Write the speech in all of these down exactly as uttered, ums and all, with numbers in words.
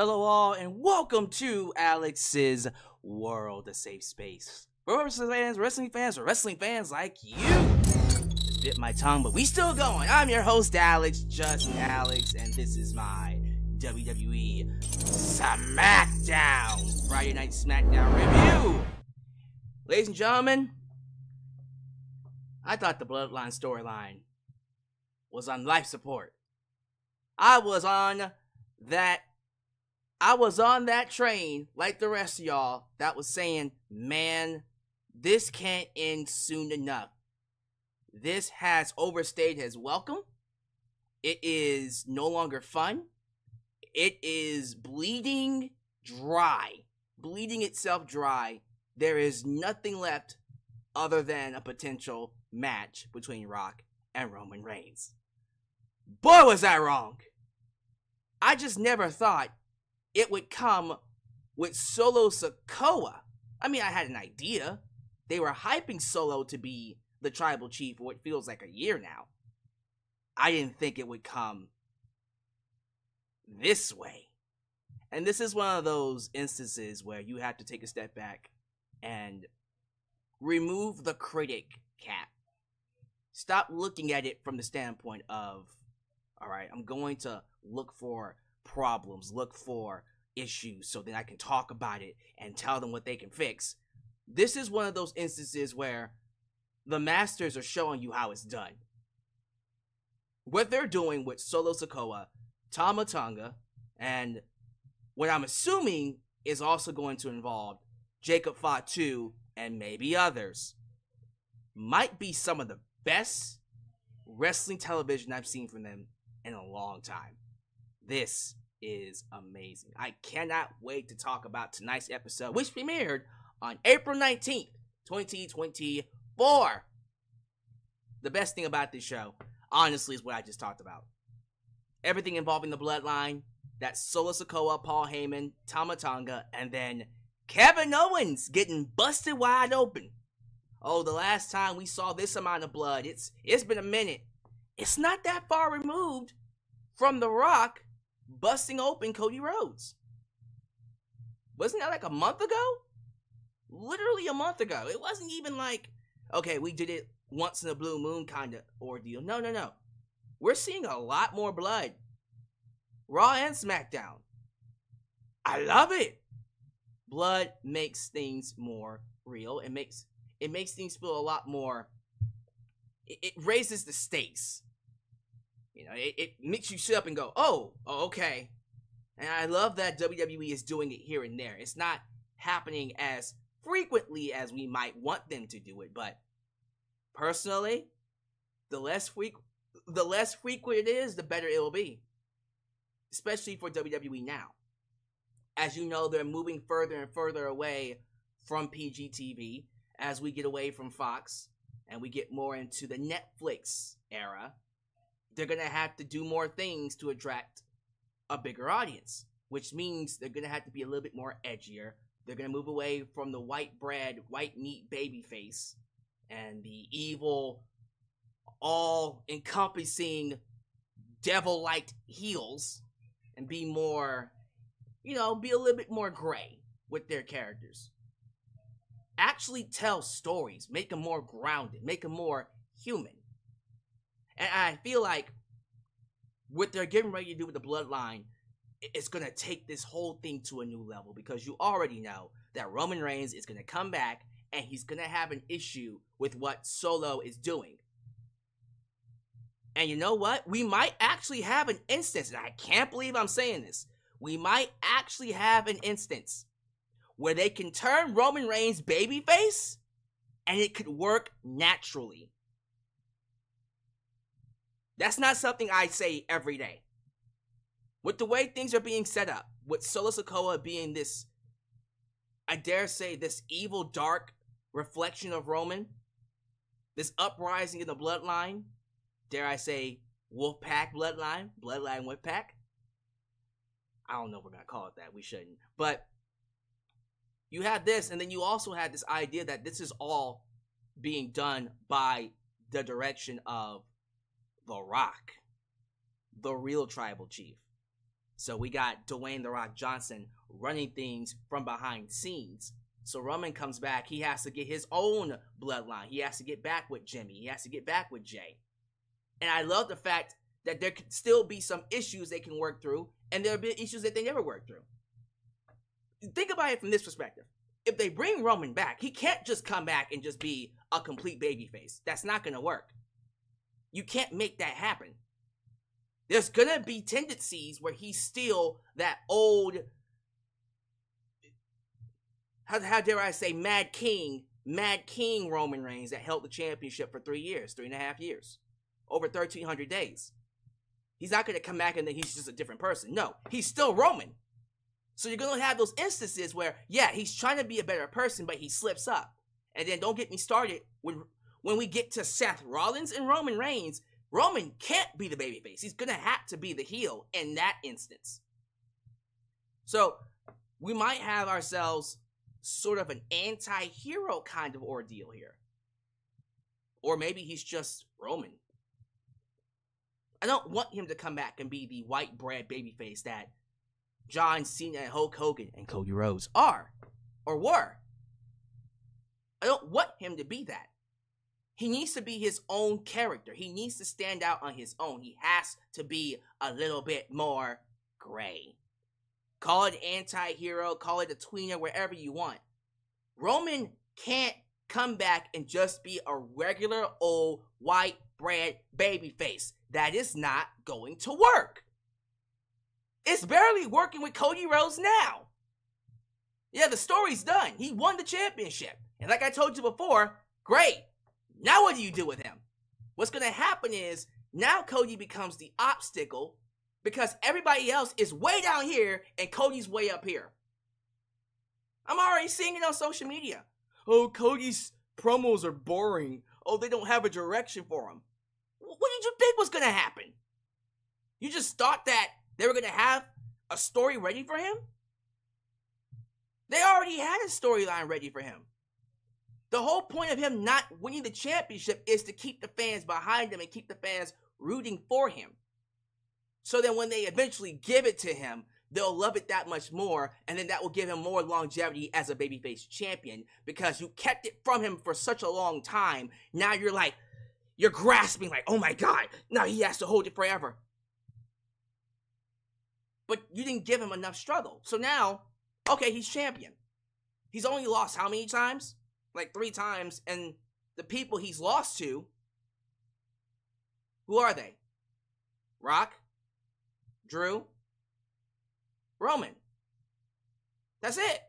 Hello all, and welcome to Alex's World, a safe space for wrestling fans, wrestling fans, or wrestling fans like you. Bit my tongue, but we still going. I'm your host, Alex, just Alex, and this is my W W E SmackDown, Friday Night SmackDown review. Ladies and gentlemen, I thought the Bloodline storyline was on life support. I was on that, I was on that train, like the rest of y'all, that was saying, man, this can't end soon enough. This has overstayed his welcome. It is no longer fun. It is bleeding dry, bleeding itself dry. There is nothing left other than a potential match between Rock and Roman Reigns. Boy, was I wrong. I just never thought it would come with Solo Sikoa. I mean, I had an idea. They were hyping Solo to be the tribal chief for what feels like a year now. I didn't think it would come this way. And this is one of those instances where you have to take a step back and remove the critic cap. Stop looking at it from the standpoint of, all right, I'm going to look for problems, look for issues so that I can talk about it and tell them what they can fix. This is one of those instances where the masters are showing you how it's done. What they're doing with Solo Sikoa, Tama Tonga, and what I'm assuming is also going to involve Jacob Fatu and maybe others, might be some of the best wrestling television I've seen from them in a long time. This is amazing. I cannot wait to talk about tonight's episode, which premiered on April nineteenth, twenty twenty-one. Four. The best thing about this show, honestly, is what I just talked about. Everything involving the Bloodline, that's Solo Sikoa, Paul Heyman, Tama Tonga, and then Kevin Owens getting busted wide open. Oh, the last time we saw this amount of blood, it's it's been a minute. It's not that far removed from The Rock busting open Cody Rhodes. Wasn't that like a month ago? Literally a month ago. It wasn't even like, okay, we did it once in a blue moon kind of ordeal. No, no, no. We're seeing a lot more blood. Raw and SmackDown. I love it. Blood makes things more real. It makes it makes things feel a lot more. It, it raises the stakes. You know, it, it makes you sit up and go, oh, oh, okay. And I love that W W E is doing it here and there. It's not happening as frequently as we might want them to do it, but personally, the less frequent the less frequent it is, the better it will be, especially for W W E now. As you know, they're moving further and further away from P G T V as we get away from Fox and we get more into the Netflix era. They're gonna have to do more things to attract a bigger audience, which means they're gonna have to be a little bit more edgier. They're going to move away from the white bread, white meat baby face and the evil, all-encompassing, devil-like heels and be more, you know, be a little bit more gray with their characters. Actually tell stories. Make them more grounded. Make them more human. And I feel like what they're getting ready to do with the Bloodline, it's going to take this whole thing to a new level, because you already know that Roman Reigns is going to come back and he's going to have an issue with what Solo is doing. And you know what? We might actually have an instance, and I can't believe I'm saying this, we might actually have an instance where they can turn Roman Reigns babyface and it could work naturally. That's not something I say every day. With the way things are being set up, with Solo Sikoa being this, I dare say, this evil, dark reflection of Roman, this uprising in the Bloodline, dare I say, Wolfpack Bloodline, Bloodline Wolfpack. I don't know if we're going to call it that. We shouldn't. But you had this, and then you also had this idea that this is all being done by the direction of The Rock, the real tribal chief. So we got Dwayne The Rock Johnson running things from behind scenes. So Roman comes back. He has to get his own bloodline. He has to get back with Jimmy. He has to get back with Jay. And I love the fact that there could still be some issues they can work through, and there will be issues that they never work through. Think about it from this perspective. If they bring Roman back, he can't just come back and just be a complete babyface. That's not going to work. You can't make that happen. There's going to be tendencies where he's still that old, how, how dare I say, Mad King, Mad King Roman Reigns that held the championship for three years, three and a half years, over thirteen hundred days. He's not going to come back and then he's just a different person. No, he's still Roman. So you're going to have those instances where, yeah, he's trying to be a better person, but he slips up. And then don't get me started. When, when we get to Seth Rollins and Roman Reigns, Roman can't be the babyface. He's going to have to be the heel in that instance. So we might have ourselves sort of an anti-hero kind of ordeal here. Or maybe he's just Roman. I don't want him to come back and be the white bread babyface that John Cena and Hulk Hogan and Cody Rhodes are or were. I don't want him to be that. He needs to be his own character. He needs to stand out on his own. He has to be a little bit more gray. Call it anti-hero, call it a tweener, wherever you want. Roman can't come back and just be a regular old white bread babyface. That is not going to work. It's barely working with Cody Rhodes now. Yeah, the story's done. He won the championship. And like I told you before, great. Now what do you do with him? What's going to happen is now Cody becomes the obstacle because everybody else is way down here and Cody's way up here. I'm already seeing it on social media. Oh, Cody's promos are boring. Oh, they don't have a direction for him. What did you think was going to happen? You just thought that they were going to have a story ready for him? They already had a storyline ready for him. The whole point of him not winning the championship is to keep the fans behind him and keep the fans rooting for him. So then when they eventually give it to him, they'll love it that much more, and then that will give him more longevity as a babyface champion because you kept it from him for such a long time. Now you're like, you're grasping like, oh my God, now he has to hold it forever. But you didn't give him enough struggle. So now, okay, he's champion. He's only lost how many times? Like three times. And the people he's lost to, who are they? Rock, Drew, Roman. That's it.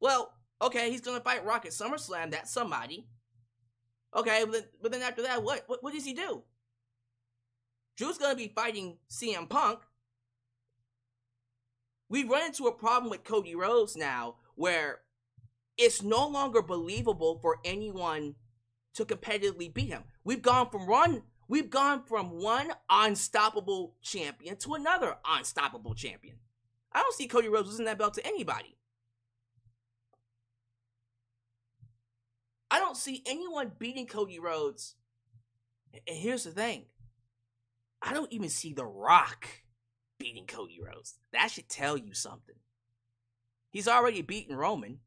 Well, okay, he's going to fight Rock at SummerSlam. That's somebody. Okay, but then, but then after that, what, what, what does he do? Drew's going to be fighting C M Punk. We've run into a problem with Cody Rhodes now where it's no longer believable for anyone to competitively beat him. We've gone from one, we've gone from one unstoppable champion to another unstoppable champion. I don't see Cody Rhodes losing that belt to anybody. I don't see anyone beating Cody Rhodes. And here's the thing. I don't even see The Rock beating Cody Rhodes. That should tell you something. He's already beaten Roman.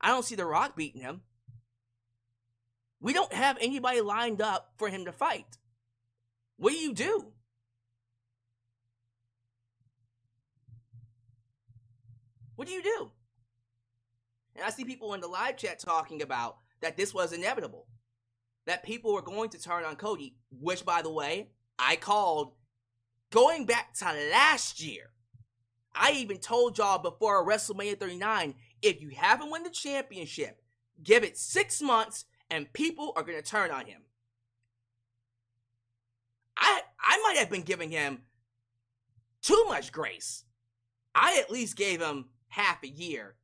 I don't see The Rock beating him. We don't have anybody lined up for him to fight. What do you do? What do you do? And I see people in the live chat talking about that this was inevitable. That people were going to turn on Cody, which, by the way, I called going back to last year. I even told y'all before WrestleMania thirty-nine, if you haven't won the championship, give it six months and people are going to turn on him. I, I might have been giving him too much grace. I at least gave him half a year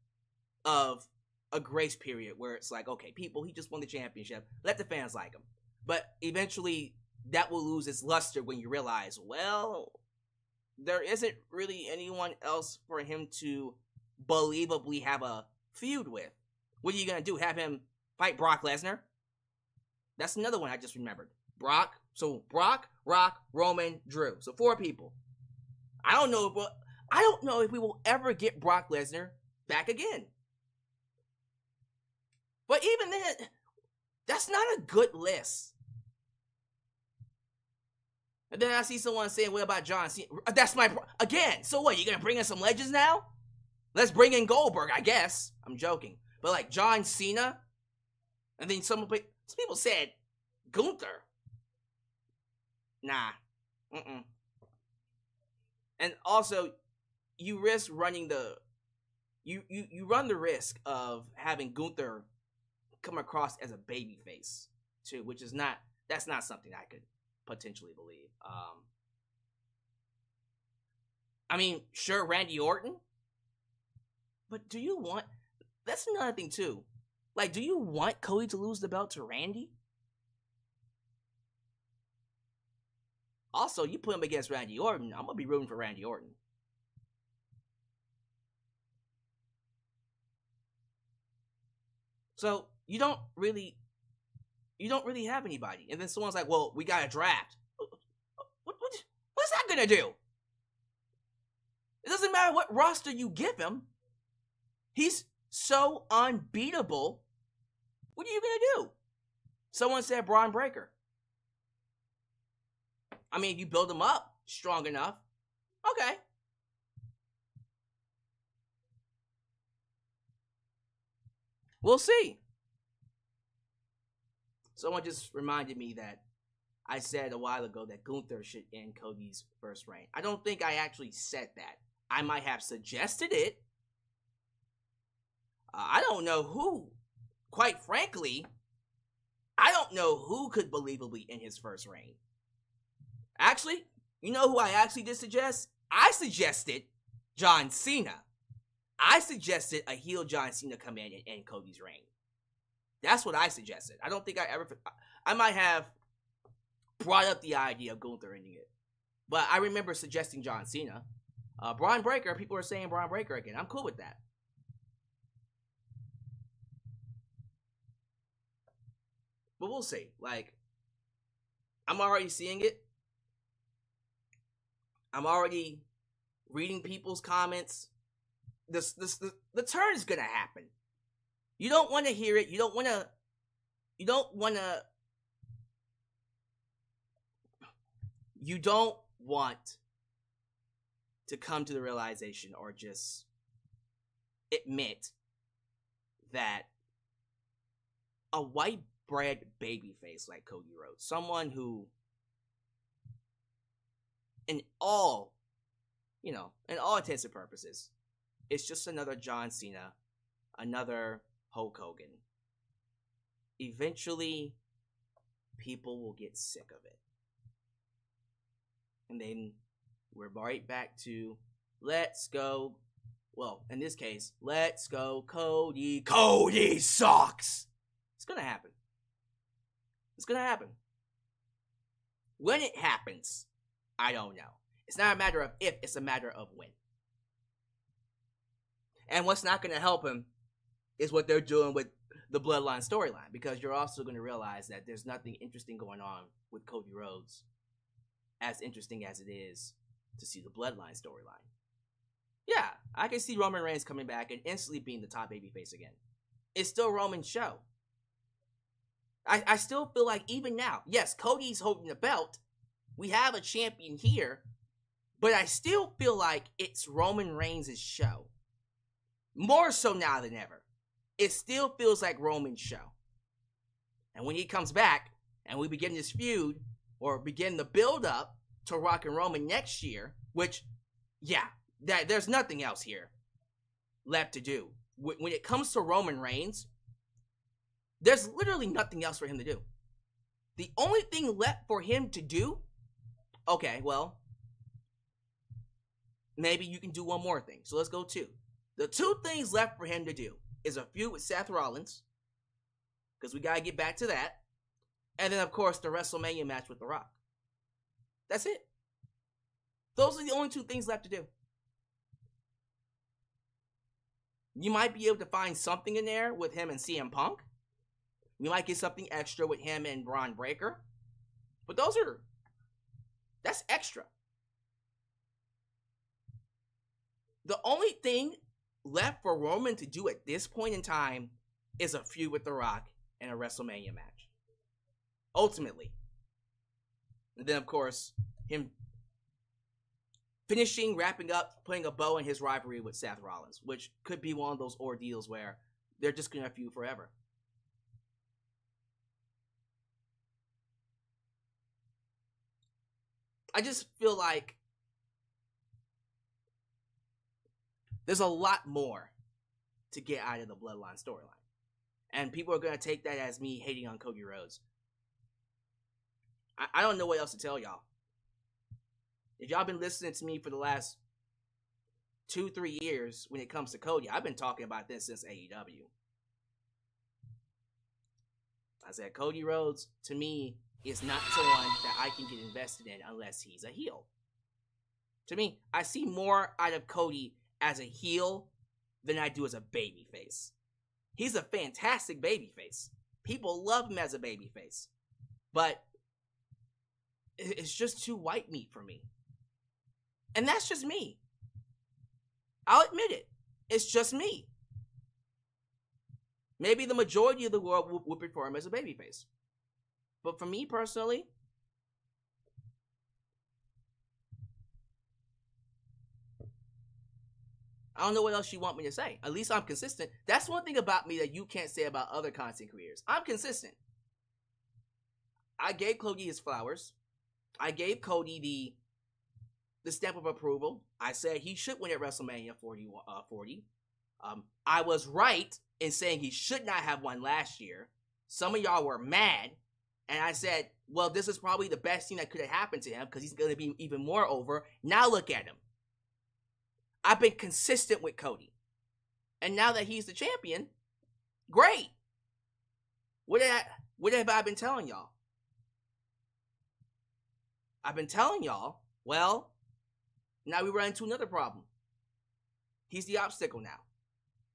of a grace period where it's like, okay, people, he just won the championship. Let the fans like him. But eventually, that will lose its luster when you realize, well, there isn't really anyone else for him to believably have a feud with. What are you going to do? Have him fight Brock Lesnar? That's another one I just remembered. Brock. So Brock Rock, Roman, Drew. So four people. I don't know if we'll, I don't know if we will ever get Brock Lesnar back again. But even then, that's not a good list. And then I see someone saying, what about John Cena? That's my, pro again, so what, you're going to bring in some legends now? Let's bring in Goldberg, I guess. I'm joking. But like John Cena, and then some, some people said Gunther. Nah. Mm-mm. And also, you risk running the, you, you, you run the risk of having Gunther come across as a babyface, too, which is not, that's not something I could potentially believe. Um, I mean, sure, Randy Orton, but do you want, that's another thing, too. Like, do you want Cody to lose the belt to Randy? Also, you put him against Randy Orton, I'm going to be rooting for Randy Orton. So, you don't really, you don't really have anybody. And then someone's like, well, we got a draft. What, what, what's that going to do? It doesn't matter what roster you give him. He's so unbeatable. What are you going to do? Someone said Bron Breakker. I mean, if you build him up strong enough, okay. We'll see. Someone just reminded me that I said a while ago that Gunther should end Cody's first reign. I don't think I actually said that. I might have suggested it. Uh, I don't know who, quite frankly, I don't know who could believably end his first reign. Actually, you know who I actually did suggest? I suggested John Cena. I suggested a heel John Cena come in and end Cody's reign. That's what I suggested. I don't think I ever... I might have brought up the idea of Gunther ending it. But I remember suggesting John Cena. Uh, Bron Breakker, people are saying Bron Breakker again. I'm cool with that. But we'll see. Like, I'm already seeing it. I'm already reading people's comments. This, this, the, the turn is gonna happen. You don't want to hear it. You don't want to. You don't want to. You don't want to come to the realization or just admit that a white bread babyface like Cody Rhodes, someone who, in all, you know, in all intents and purposes, it's just another John Cena, another Hulk Hogan. Eventually, people will get sick of it. And then we're right back to, let's go, well, in this case, let's go Cody. Cody sucks! It's gonna happen. It's gonna happen. When it happens, I don't know. It's not a matter of if, it's a matter of when. And what's not going to help him is what they're doing with the Bloodline storyline, because you're also going to realize that there's nothing interesting going on with Cody Rhodes as interesting as it is to see the Bloodline storyline. Yeah, I can see Roman Reigns coming back and instantly being the top babyface again. It's still Roman's show. I, I still feel like even now, yes, Cody's holding the belt, we have a champion here, but I still feel like it's Roman Reigns' show. More so now than ever. It still feels like Roman's show. And when he comes back, and we begin this feud, or begin the build-up to Rock and Roman next year, which, yeah, that there's nothing else here left to do. When, when it comes to Roman Reigns, there's literally nothing else for him to do. The only thing left for him to do... Okay, well, maybe you can do one more thing. So let's go two. The two things left for him to do is a feud with Seth Rollins, because we got to get back to that. And then, of course, the WrestleMania match with The Rock. That's it. Those are the only two things left to do. You might be able to find something in there with him and C M Punk. You might get something extra with him and Bron Breakker. But those are... That's extra. The only thing left for Roman to do at this point in time is a feud with The Rock and a WrestleMania match. Ultimately. And then, of course, him finishing, wrapping up, putting a bow in his rivalry with Seth Rollins, which could be one of those ordeals where they're just going to feud forever. I just feel like there's a lot more to get out of the Bloodline storyline. And people are going to take that as me hating on Cody Rhodes. I, I don't know what else to tell y'all. If y'all been listening to me for the last two, three years when it comes to Cody, I've been talking about this since A E W. I said Cody Rhodes, to me, is not someone that I can get invested in unless he's a heel. To me, I see more out of Cody as a heel than I do as a babyface. He's a fantastic babyface. People love him as a babyface. But it's just too white meat for me. And that's just me. I'll admit it. It's just me. Maybe the majority of the world would, would prefer him as a babyface. But for me personally, I don't know what else you want me to say. At least I'm consistent. That's one thing about me that you can't say about other content creators. I'm consistent. I gave Cody his flowers. I gave Cody the the stamp of approval. I said he should win at WrestleMania forty. Um, I was right in saying he should not have won last year. Some of y'all were mad. And I said, well, this is probably the best thing that could have happened to him because he's going to be even more over. Now look at him. I've been consistent with Cody. And now that he's the champion, great. What, did I, what have I been telling y'all? I've been telling y'all, well, now we run into another problem. He's the obstacle now.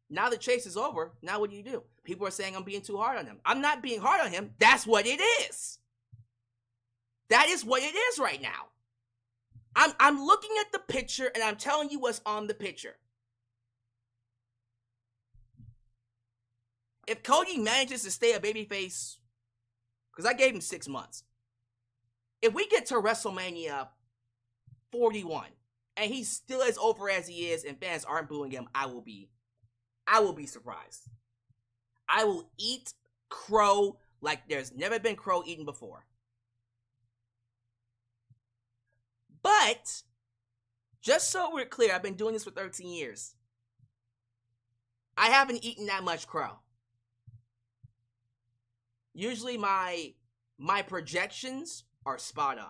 Now the chase is over. Now what do you do? People are saying I'm being too hard on him. I'm not being hard on him. That's what it is. That is what it is right now. I'm, I'm looking at the picture and I'm telling you what's on the picture. If Cody manages to stay a babyface, because I gave him six months. If we get to WrestleMania forty-one and he's still as over as he is and fans aren't booing him, I will be, I will be surprised. I will eat crow like there's never been crow eaten before. But, just so we're clear, I've been doing this for thirteen years. I haven't eaten that much crow. Usually my, my projections are spot on.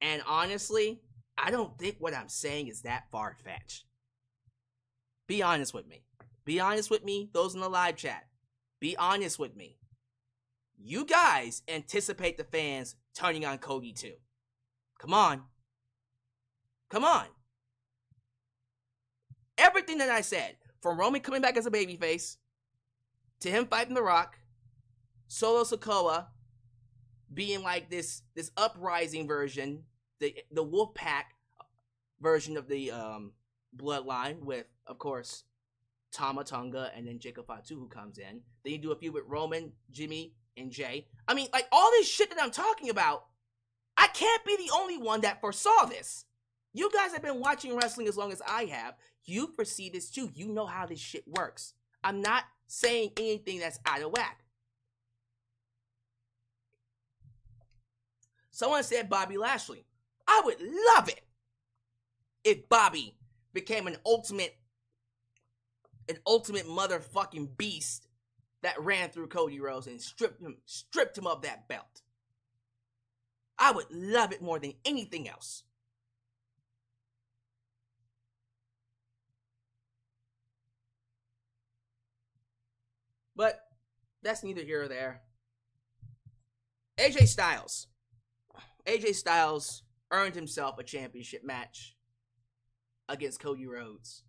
And honestly, I don't think what I'm saying is that far-fetched. Be honest with me. Be honest with me, those in the live chat. Be honest with me. You guys anticipate the fans turning on Cody too. Come on. Come on. Everything that I said, from Roman coming back as a babyface, to him fighting The Rock, Solo Sikoa being like this this uprising version, the the Wolfpack version of the um, Bloodline with, of course, Tama Tonga and then Jacob Fatu who comes in. Then you do a few with Roman, Jimmy, and Jay. I mean, like, all this shit that I'm talking about, I can't be the only one that foresaw this. You guys have been watching wrestling as long as I have. You foresee this too. You know how this shit works. I'm not saying anything that's out of whack. Someone said Bobby Lashley. I would love it if Bobby became an ultimate, an ultimate motherfucking beast that ran through Cody Rhodes and stripped him, stripped him of that belt. I would love it more than anything else. But that's neither here or there. A J Styles. A J Styles earned himself a championship match against Cody Rhodes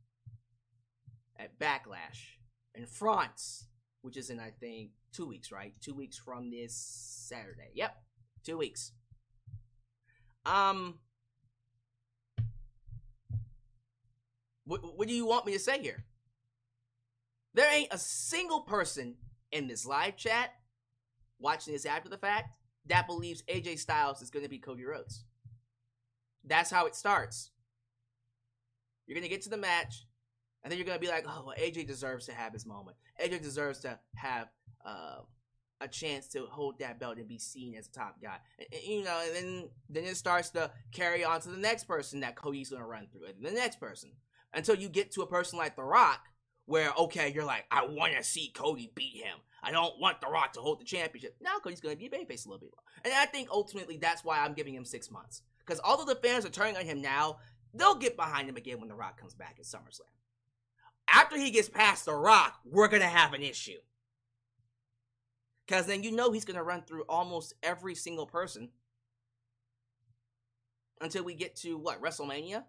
at Backlash in France which is in, I think, two weeks, right? Two weeks from this Saturday. Yep, two weeks. Um, what, what do you want me to say here? There ain't a single person in this live chat watching this after the fact that believes A J Styles is going to be Cody Rhodes. That's how it starts. You're going to get to the match, and then you're going to be like, oh, well, A J deserves to have his moment. A J deserves to have uh, a chance to hold that belt and be seen as a top guy. And, and, you know, and then, then it starts to carry on to the next person that Cody's going to run through, and the next person. Until you get to a person like The Rock, where, okay, you're like, I want to see Cody beat him. I don't want The Rock to hold the championship. Now Cody's going to be a babyface a little bit. And I think ultimately that's why I'm giving him six months. Because although the fans are turning on him now, they'll get behind him again when The Rock comes back at SummerSlam. After he gets past The Rock, we're going to have an issue. Because then you know he's going to run through almost every single person until we get to, what, WrestleMania?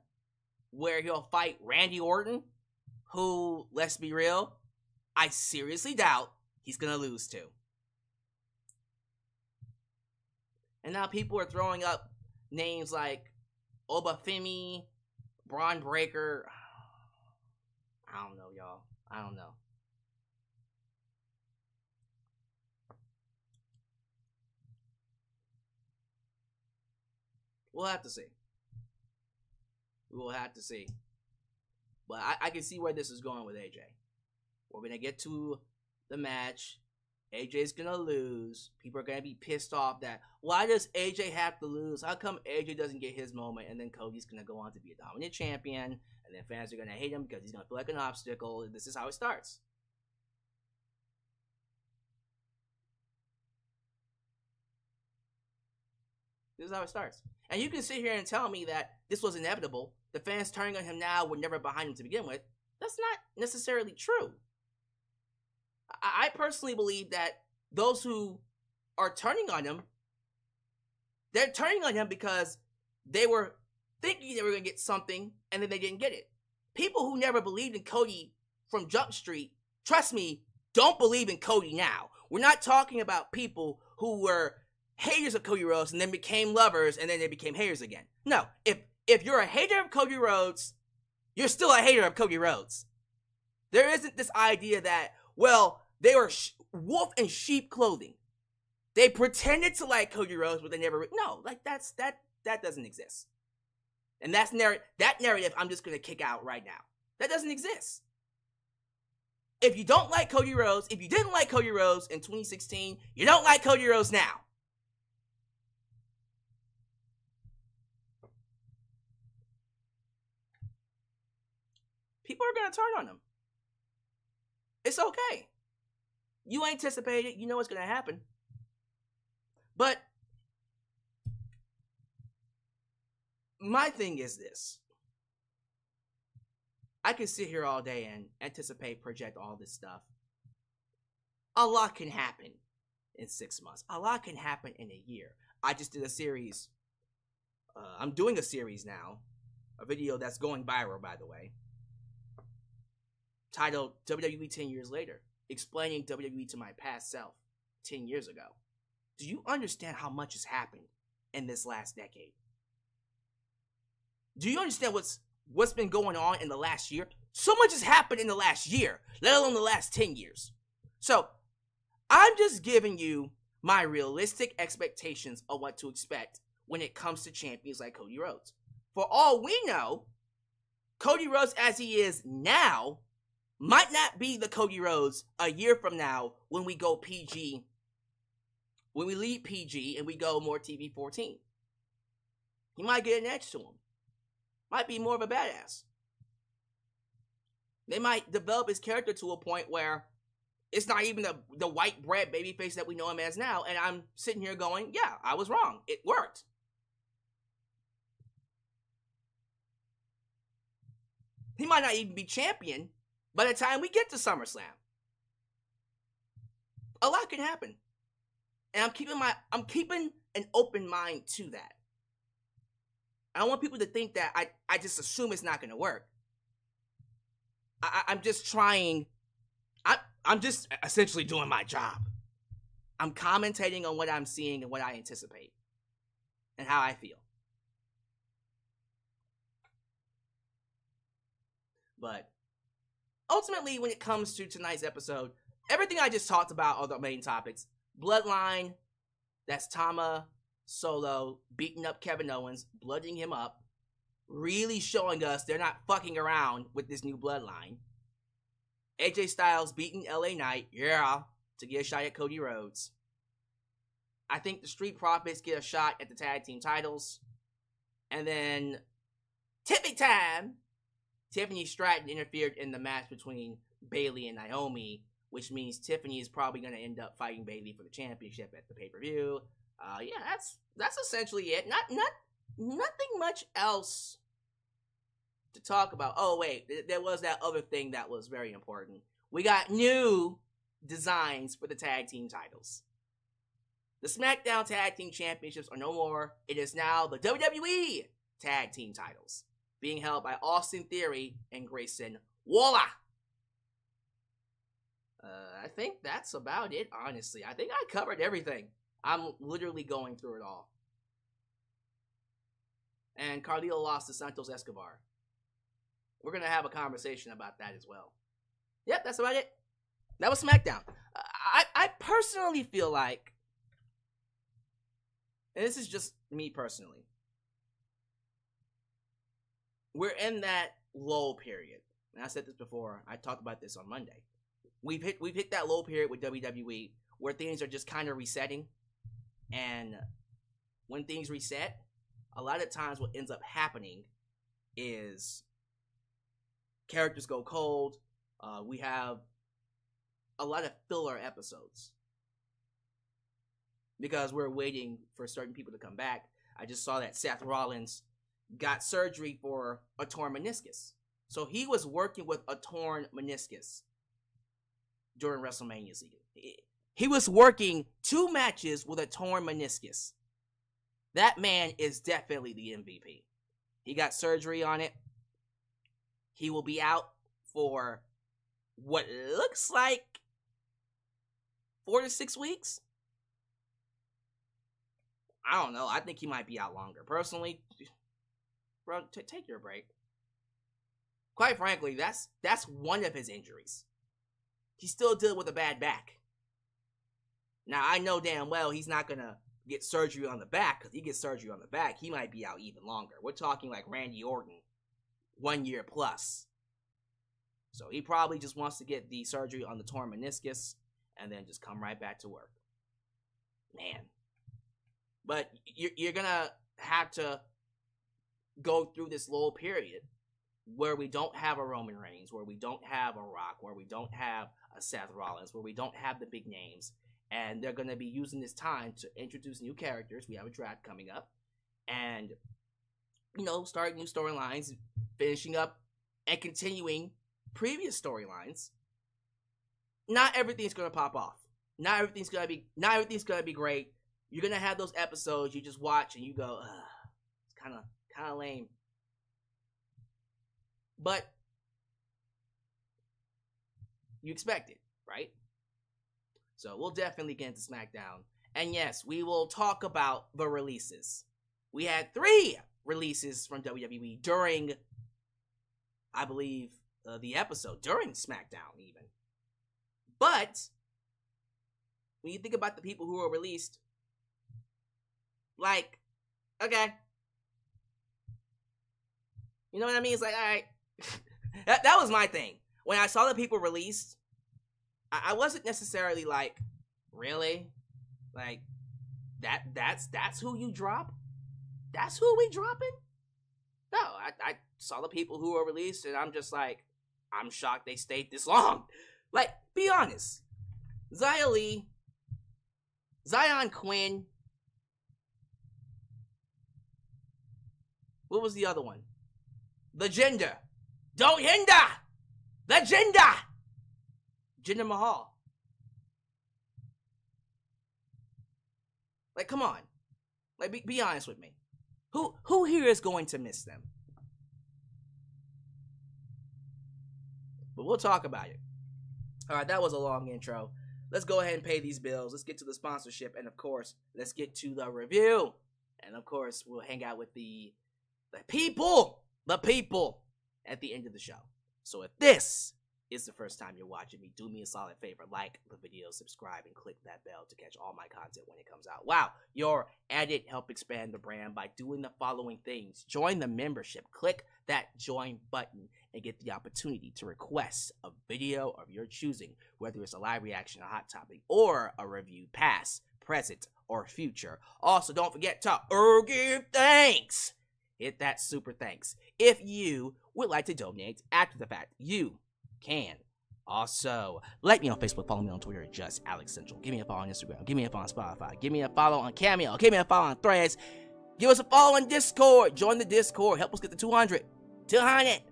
Where he'll fight Randy Orton, who, let's be real, I seriously doubt he's going to lose to. And now people are throwing up names like Obafemi, Bron Breakker. I don't know, y'all. I don't know. We'll have to see. We'll have to see. But I, I can see where this is going with A J. We're going to get to the match. A J's going to lose. People are going to be pissed off that, why does A J have to lose? How come A J doesn't get his moment? And then Cody's going to go on to be a dominant champion. And then fans are going to hate him because he's going to feel like an obstacle. And this is how it starts. This is how it starts. And you can sit here and tell me that this was inevitable. The fans turning on him now were never behind him to begin with. That's not necessarily true. I personally believe that those who are turning on him, they're turning on him because they were thinking they were going to get something, and then they didn't get it. People who never believed in Cody from Jump Street, trust me, don't believe in Cody now. We're not talking about people who were haters of Cody Rhodes and then became lovers, and then they became haters again. No, if if you're a hater of Cody Rhodes, you're still a hater of Cody Rhodes. There isn't this idea that, well, they were sh wolf in sheep clothing. They pretended to like Cody Rhodes, but they never. No, like that's that that doesn't exist. And that's narr that narrative I'm just gonna kick out right now. That doesn't exist. If you don't like Cody Rhodes, if you didn't like Cody Rhodes in twenty sixteen, you don't like Cody Rhodes now. People are gonna turn on him. It's okay. You anticipate it. You know what's going to happen. But my thing is this. I can sit here all day and anticipate, project all this stuff. A lot can happen in six months. A lot can happen in a year. I just did a series. Uh, I'm doing a series now. A video that's going viral, by the way. Titled W W E ten years later, explaining W W E to my past self ten years ago. Do you understand how much has happened in this last decade? Do you understand what's what's been going on in the last year? So much has happened in the last year, let alone the last ten years. So I'm just giving you my realistic expectations of what to expect when it comes to champions like Cody Rhodes. For all we know, Cody Rhodes as he is now might not be the Cody Rhodes a year from now when we go P G, when we leave P G and we go more T V fourteen. He might get an edge to him. Might be more of a badass. They might develop his character to a point where it's not even the, the white bread babyface that we know him as now. And I'm sitting here going, yeah, I was wrong. It worked. He might not even be champion by the time we get to SummerSlam. A lot can happen. And I'm keeping my I'm keeping an open mind to that. I don't want people to think that I, I just assume it's not gonna work. I, I'm just trying I I'm just essentially doing my job. I'm commentating on what I'm seeing and what I anticipate and how I feel. But ultimately, when it comes to tonight's episode, everything I just talked about are the main topics. Bloodline, that's Tama, Solo, beating up Kevin Owens, bloodying him up, really showing us they're not fucking around with this new bloodline. A J Styles beating L A Knight, yeah, to get a shot at Cody Rhodes. I think the Street Profits get a shot at the tag team titles. And then, tippy time! Tiffany Stratton interfered in the match between Bayley and Naomi, which means Tiffany is probably going to end up fighting Bayley for the championship at the pay-per-view. Uh, yeah, that's that's essentially it. Not not nothing much else to talk about. Oh wait, th there was that other thing that was very important. We got new designs for the tag team titles. The SmackDown Tag Team Championships are no more. It is now the W W E Tag Team Titles, being held by Austin Theory and Grayson Waller. Uh, I think that's about it, honestly. I think I covered everything. I'm literally going through it all. And Carlito lost to Santos Escobar. We're going to have a conversation about that as well. Yep, that's about it. That was SmackDown. I, I personally feel like, and this is just me personally, we're in that lull period. And I said this before. I talked about this on Monday. We've hit, we've hit that lull period with W W E where things are just kind of resetting. And when things reset, a lot of times what ends up happening is characters go cold. Uh, we have a lot of filler episodes because we're waiting for certain people to come back. I just saw that Seth Rollins got surgery for a torn meniscus. So he was working with a torn meniscus during WrestleMania season. He was working two matches with a torn meniscus. That man is definitely the M V P. He got surgery on it. He will be out for what looks like four to six weeks. I don't know. I think he might be out longer. Personally, bro, t take your break. Quite frankly, that's that's one of his injuries. He's still dealing with a bad back. Now, I know damn well he's not going to get surgery on the back, because he gets surgery on the back, he might be out even longer. We're talking like Randy Orton, one year plus. So he probably just wants to get the surgery on the torn meniscus and then just come right back to work. Man. But you're, you're going to have to go through this lull period where we don't have a Roman Reigns, where we don't have a Rock, where we don't have a Seth Rollins, where we don't have the big names. And they're going to be using this time to introduce new characters. We have a draft coming up. And, you know, start new storylines, finishing up and continuing previous storylines. Not everything's going to pop off. Not everything's going to be not everything's going to be great. You're going to have those episodes you just watch and you go, ugh, it's kind of kind of lame. But you expect it, right? So we'll definitely get into SmackDown. And yes, we will talk about the releases. We had three releases from W W E during, I believe, uh, the episode. During SmackDown, even. But, when you think about the people who were released, like, okay. You know what I mean? It's like, alright. that, that was my thing. When I saw the people released, I wasn't necessarily like, really? Like, that that's that's who you drop? That's who we dropping? No, I, I saw the people who were released, and I'm just like, I'm shocked they stayed this long. Like, be honest. Xia Li, Zion Quinn, what was the other one? The Jinder. Don't hinder! The Jinder! Jinder Mahal. Like, come on. Like, be, be honest with me. Who who here is going to miss them? But we'll talk about it. All right, that was a long intro. Let's go ahead and pay these bills. Let's get to the sponsorship. And, of course, let's get to the review. And, of course, we'll hang out with the, the people, the people at the end of the show. So if this is the first time you're watching me, do me a solid favor. Like the video, subscribe, and click that bell to catch all my content when it comes out. Wow, your edit help expand the brand by doing the following things. Join the membership. Click that join button and get the opportunity to request a video of your choosing, whether it's a live reaction, a hot topic, or a review, past, present, or future. Also, don't forget to er, give thanks. Hit that super thanks. If you would like to donate after the fact, you can. Also, like me on Facebook, follow me on Twitter, just Alex Central. Give me a follow on Instagram. Give me a follow on Spotify. Give me a follow on Cameo. Give me a follow on Threads. Give us a follow on Discord. Join the Discord. Help us get to two hundred, two hundred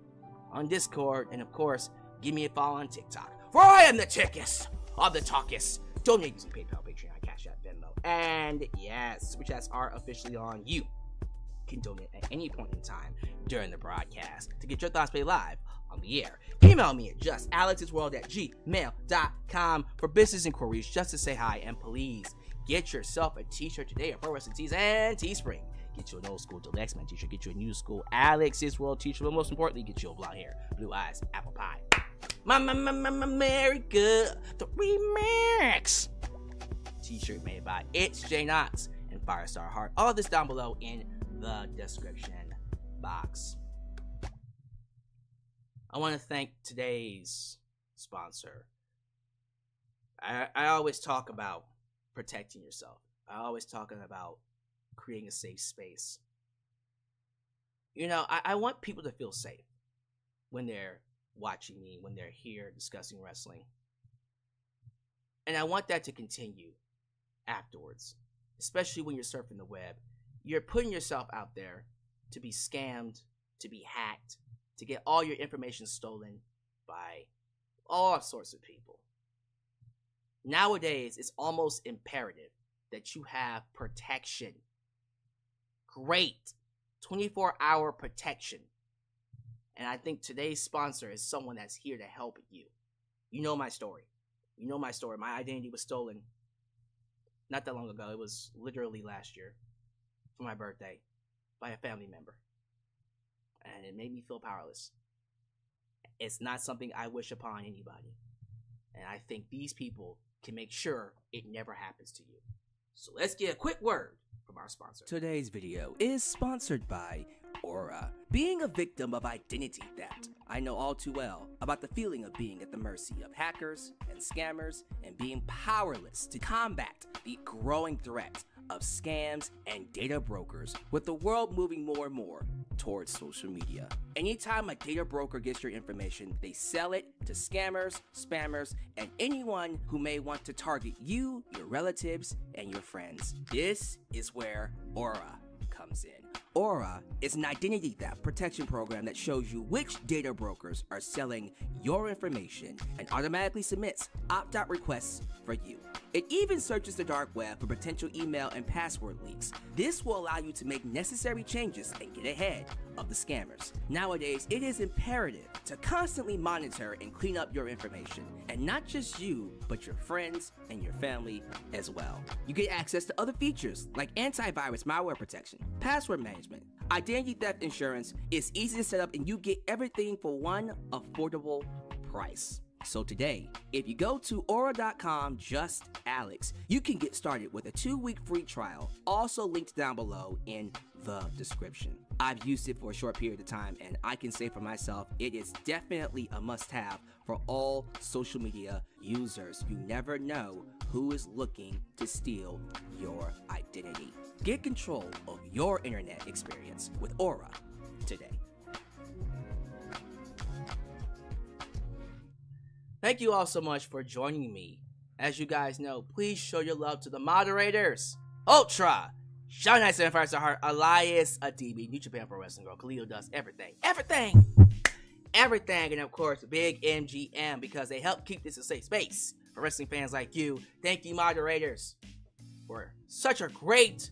on Discord. And of course, give me a follow on TikTok. For I am the tickest of the talkest. Donate using PayPal, Patreon, Cash App, Venmo. And yes, Super Chats are officially on. You can donate at any point in time during the broadcast to get your thoughts played live on the air. Email me at just alexisworld at gmail dot com for business inquiries, just to say hi. And please get yourself a t-shirt today at Pro Wrestling Tees and Teespring. Get you an old school Del X-Men t-shirt, get you a new school Alex's World t-shirt, but most importantly, get you a blonde hair, blue eyes, apple pie. Mama, mama, mama, America, the remix t-shirt made by It's J Knox and Firestar Heart. All this down below in the description box. I want to thank today's sponsor. I, I always talk about protecting yourself. I always talk about creating a safe space. You know, I, I want people to feel safe when they're watching me, when they're here discussing wrestling. And I want that to continue afterwards, especially when you're surfing the web. You're putting yourself out there to be scammed, to be hacked, to get all your information stolen by all sorts of people. Nowadays, it's almost imperative that you have protection. Great twenty-four hour protection. And I think today's sponsor is someone that's here to help you. You know my story. You know my story. My identity was stolen not that long ago. It was literally last year for my birthday by a family member. And it made me feel powerless. It's not something I wish upon anybody. And I think these people can make sure it never happens to you. So let's get a quick word from our sponsor. Today's video is sponsored by Aura. Being a victim of identity theft, I know all too well about the feeling of being at the mercy of hackers and scammers and being powerless to combat the growing threat of scams and data brokers, with the world moving more and more towards social media. Anytime a data broker gets your information, they sell it to scammers, spammers, and anyone who may want to target you, your relatives, and your friends. This is where Aura comes in. Aura is an identity theft protection program that shows you which data brokers are selling your information and automatically submits opt-out requests for you. It even searches the dark web for potential email and password leaks. This will allow you to make necessary changes and get ahead of the scammers. Nowadays, it is imperative to constantly monitor and clean up your information, and not just you, but your friends and your family as well. You get access to other features like antivirus, malware protection, password management. Identity theft insurance is easy to set up, and you get everything for one affordable price. So today, if you go to aura dot com just Alex, you can get started with a two week free trial, also linked down below in the description. I've used it for a short period of time, and I can say for myself, it is definitely a must-have for all social media users. You never know who is looking to steal your identity. Get control of your internet experience with Aura today. Thank you all so much for joining me. As you guys know, please show your love to the moderators. Ultra, Shine Nice and Firestar Heart, Elias, Adibi, New Japan Pro Wrestling Girl, Carlito does everything, everything, everything, and of course, Big M G M, because they help keep this a safe space for wrestling fans like you. Thank you, moderators, for such a great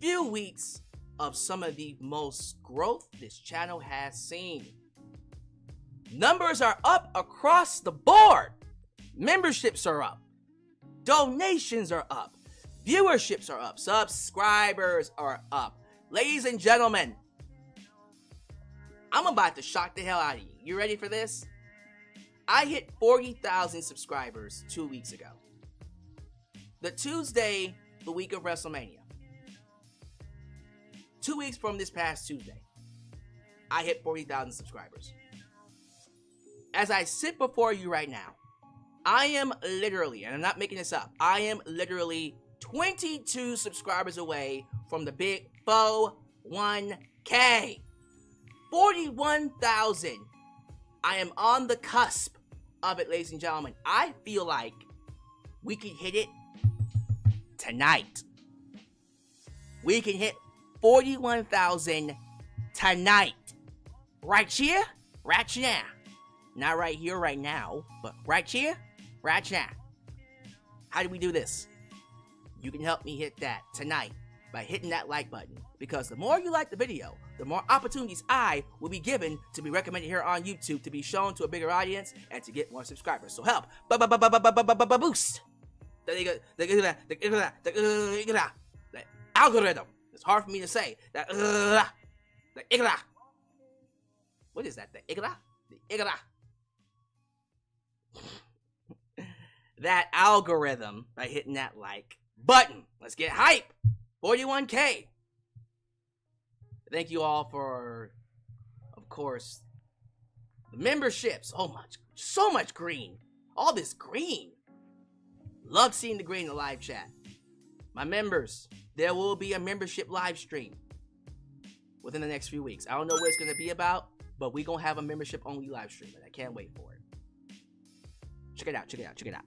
few weeks of some of the most growth this channel has seen. Numbers are up across the board. Memberships are up. Donations are up. Viewerships are up. Subscribers are up. Ladies and gentlemen, I'm about to shock the hell out of you. You ready for this? I hit forty thousand subscribers two weeks ago. The Tuesday, the week of WrestleMania. Two weeks from this past Tuesday, I hit forty thousand subscribers. As I sit before you right now, I am literally, and I'm not making this up, I am literally twenty-two subscribers away from the big faux one K. forty-one thousand. I am on the cusp of it, ladies and gentlemen. I feel like we could hit it tonight. We can hit forty-one thousand tonight. Right here, right now. Not right here, right now, but right here, right now. How do we do this? You can help me hit that tonight by hitting that like button, because the more you like the video, the more opportunities I will be given to be recommended here on YouTube, to be shown to a bigger audience, and to get more subscribers. So help boost the algorithm. It's hard for me to say that. What is that? The igla? The igla. That algorithm, by hitting that like button. Let's get hype. forty-one K. Thank you all for, of course, the memberships. Oh, much, so much green. All this green. Love seeing the green in the live chat. My members, there will be a membership live stream within the next few weeks. I don't know what it's going to be about, but we're going to have a membership-only live stream, and I can't wait for it. Check it out, check it out, check it out.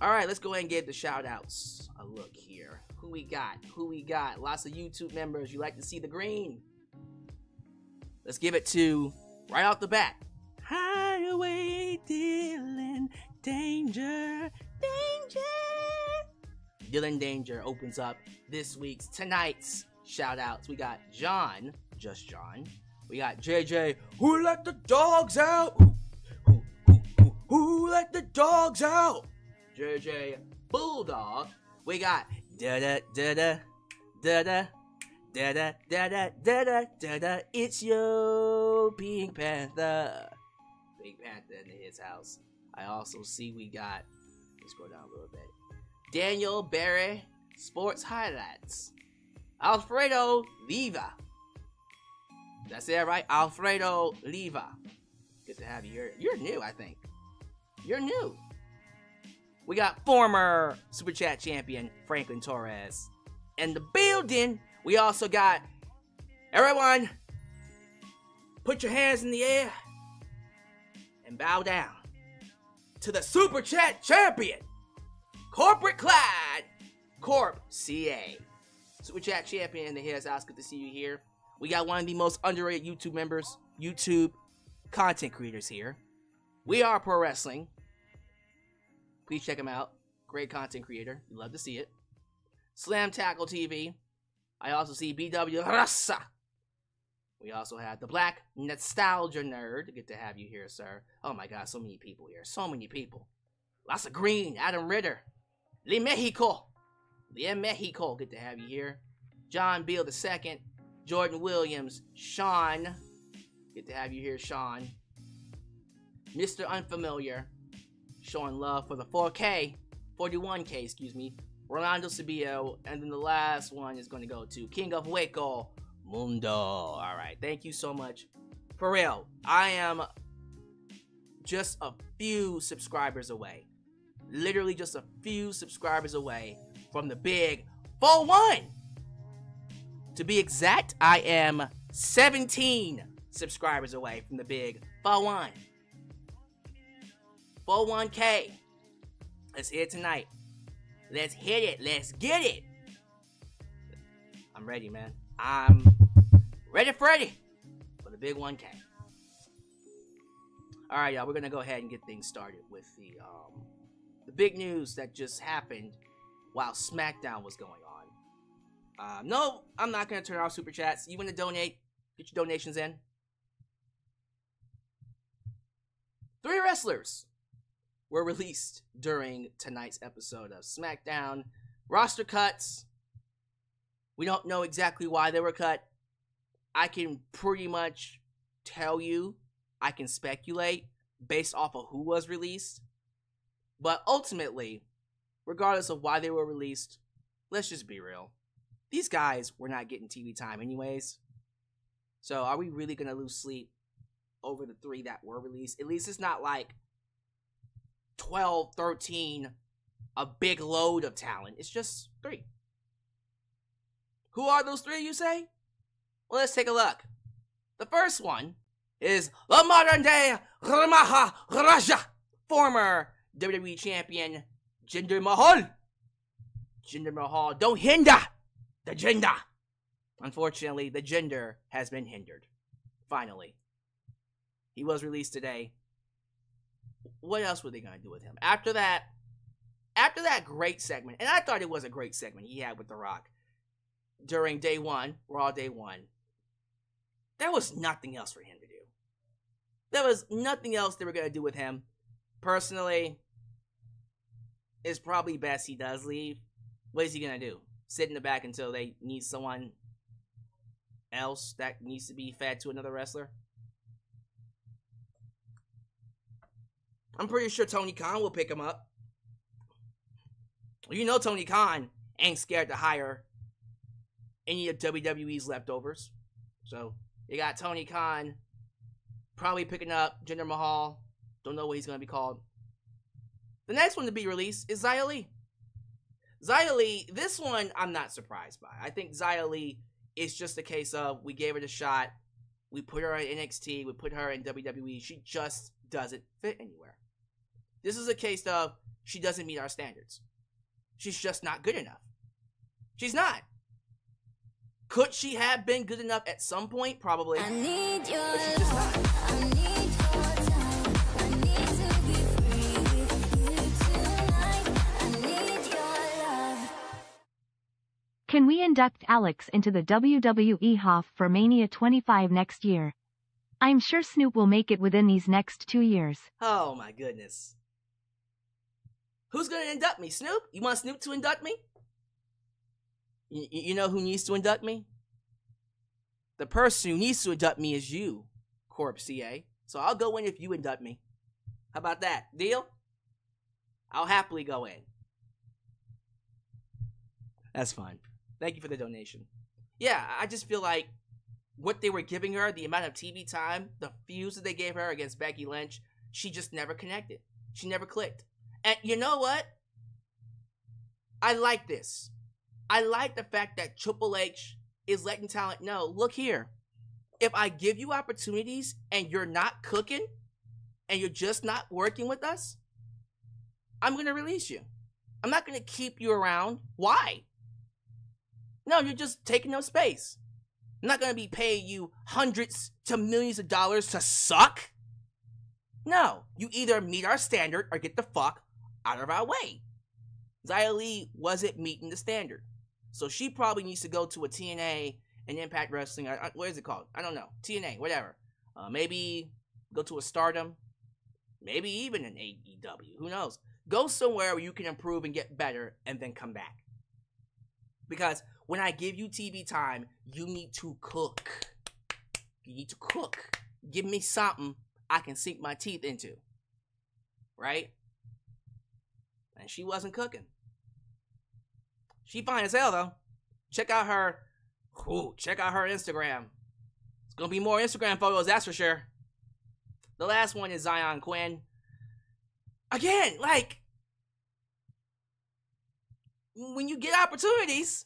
All right, let's go ahead and give the shout-outs a look here. Who we got? Who we got? Lots of YouTube members. You like to see the green. Let's give it to, right off the bat, Highway Dylan Danger. Danger. Dylan Danger opens up this week's, tonight's shout-outs. We got John, just John. We got J J, who let the dogs out? Who, who, who, who, who let the dogs out? J J Bulldog. We got da da da da da da da da da da da da da. It's your Pink Panther. Pink Panther in his house. I also see we got. Let's go down a little bit. Daniel Berry Sports Highlights. Alfredo Leva. That's it, right? Alfredo Leva. Good to have you here. You're new, I think. You're new. We got former Super Chat champion Franklin Torres in the building. We also got, everyone, put your hands in the air and bow down to the Super Chat champion, Corporate Clyde, Corp C A. Super Chat champion in the house. It's good to see you here. We got one of the most underrated YouTube members, YouTube content creators here. We Are Pro Wrestling. Please check him out. Great content creator. You love to see it. Slam Tackle T V. I also see B W Rasa. We also have the Black Nostalgia Nerd. Good to have you here, sir. Oh my God, so many people here. So many people. Lots of green. Adam Ritter. Le Mexico. Le Mexico. Good to have you here. John Beale the second. Jordan Williams. Sean. Good to have you here, Sean. Mister Unfamiliar. Showing love for the four K, forty-one K, excuse me, Rolando Sabio, and then the last one is going to go to King of Waco, Mundo. All right, thank you so much. For real, I am just a few subscribers away, literally just a few subscribers away from the big four one. To be exact, I am seventeen subscribers away from the big four one. forty-one K. Let's hit it tonight. Let's hit it. Let's get it. I'm ready, man. I'm ready, Freddy, for the big one K. All right, y'all. We're gonna go ahead and get things started with the um, the big news that just happened while SmackDown was going on. Uh, no, I'm not gonna turn off super chats. You wanna donate? Get your donations in. Three wrestlers were released during tonight's episode of SmackDown. Roster cuts. We don't know exactly why they were cut. I can pretty much tell you. I can speculate based off of who was released. But ultimately, regardless of why they were released, let's just be real. These guys were not getting T V time anyways. So are we really going to lose sleep over the three that were released? At least it's not like twelve, thirteen, a big load of talent. It's just three. Who are those three, you say? Well, let's take a look. The first one is the modern-day Ramaha Raja, former W W E champion Jinder Mahal. Jinder Mahal, don't hinder the gender. Unfortunately, the gender has been hindered. Finally. He was released today. What else were they going to do with him? After that, after that great segment, and I thought it was a great segment he had with The Rock during day one, Raw day one, there was nothing else for him to do. There was nothing else they were going to do with him. Personally, it's probably best he does leave. What is he going to do? Sit in the back until they need someone else that needs to be fed to another wrestler? I'm pretty sure Tony Khan will pick him up. You know Tony Khan ain't scared to hire any of W W E's leftovers. So, you got Tony Khan probably picking up Jinder Mahal. Don't know what he's going to be called. The next one to be released is Xia Li. Xia Li, this one I'm not surprised by. I think Xia Li is just a case of we gave her the shot. We put her in N X T. We put her in W W E. She just doesn't fit anywhere. This is a case of she doesn't meet our standards. She's just not good enough. She's not. Could she have been good enough at some point? Probably. I need your but she's just not. I need your time. I need to be free with you tonight. I need your love. Can we induct Alex into the W W E Hall for Mania twenty-five next year? I'm sure Snoop will make it within these next two years. Oh my goodness. Who's going to induct me, Snoop? You want Snoop to induct me? You, you know who needs to induct me? The person who needs to induct me is you, Corp C A. So I'll go in if you induct me. How about that? Deal? I'll happily go in. That's fine. Thank you for the donation. Yeah, I just feel like what they were giving her, the amount of T V time, the fuse that they gave her against Becky Lynch, she just never connected. She never clicked. And you know what? I like this. I like the fact that Triple H is letting talent know, look here, if I give you opportunities and you're not cooking and you're just not working with us, I'm going to release you. I'm not going to keep you around. Why? No, you're just taking up space. I'm not going to be paying you hundreds to millions of dollars to suck. No, you either meet our standard or get the fuck out of our way. Xia Li wasn't meeting the standard. So she probably needs to go to a T N A and Impact Wrestling. I, I, what is it called? I don't know. T N A, whatever. Uh, maybe go to a Stardom. Maybe even an A E W. Who knows? Go somewhere where you can improve and get better and then come back. Because when I give you T V time, you need to cook. You need to cook. Give me something I can sink my teeth into. Right? And she wasn't cooking. She fine as hell, though. Check out her, ooh, check out her Instagram. It's going to be more Instagram photos, that's for sure. The last one is Zion Quinn. Again, like, when you get opportunities.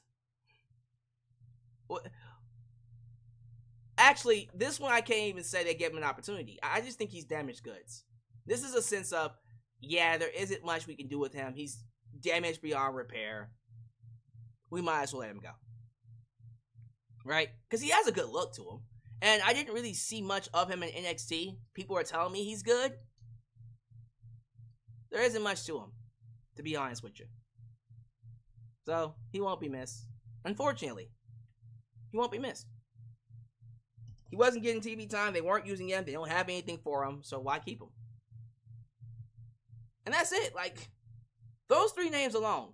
Well, actually, this one I can't even say they gave him an opportunity. I just think he's damaged goods. This is a sense of, yeah, there isn't much we can do with him. He's damaged beyond repair. We might as well let him go. Right? Because he has a good look to him. And I didn't really see much of him in N X T. People are telling me he's good. There isn't much to him, to be honest with you. So, he won't be missed. Unfortunately, he won't be missed. He wasn't getting T V time. They weren't using him. They don't have anything for him. So, why keep him? And that's it. Like, those three names alone.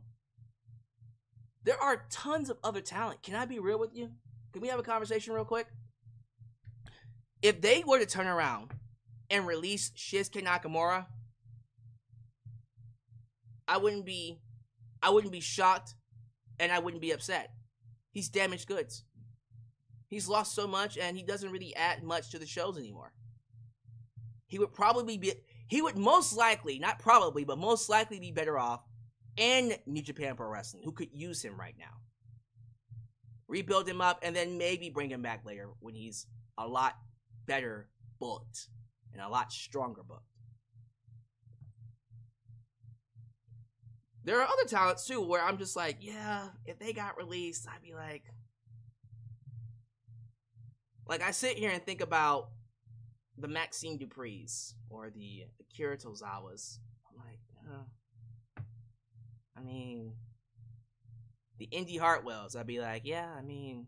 There are tons of other talent. Can I be real with you? Can we have a conversation real quick? If they were to turn around and release Shinsuke Nakamura, I wouldn't be, I wouldn't be shocked, and I wouldn't be upset. He's damaged goods. He's lost so much, and he doesn't really add much to the shows anymore. He would probably be, he would most likely, not probably, but most likely be better off in New Japan Pro Wrestling, who could use him right now. Rebuild him up, and then maybe bring him back later when he's a lot better booked and a lot stronger booked. There are other talents, too, where I'm just like, yeah, if they got released, I'd be like... Like, I sit here and think about the Maxime Duprees or the Akira Tozawas. I'm like, oh. I mean, the Indy Hartwells. I'd be like, yeah, I mean,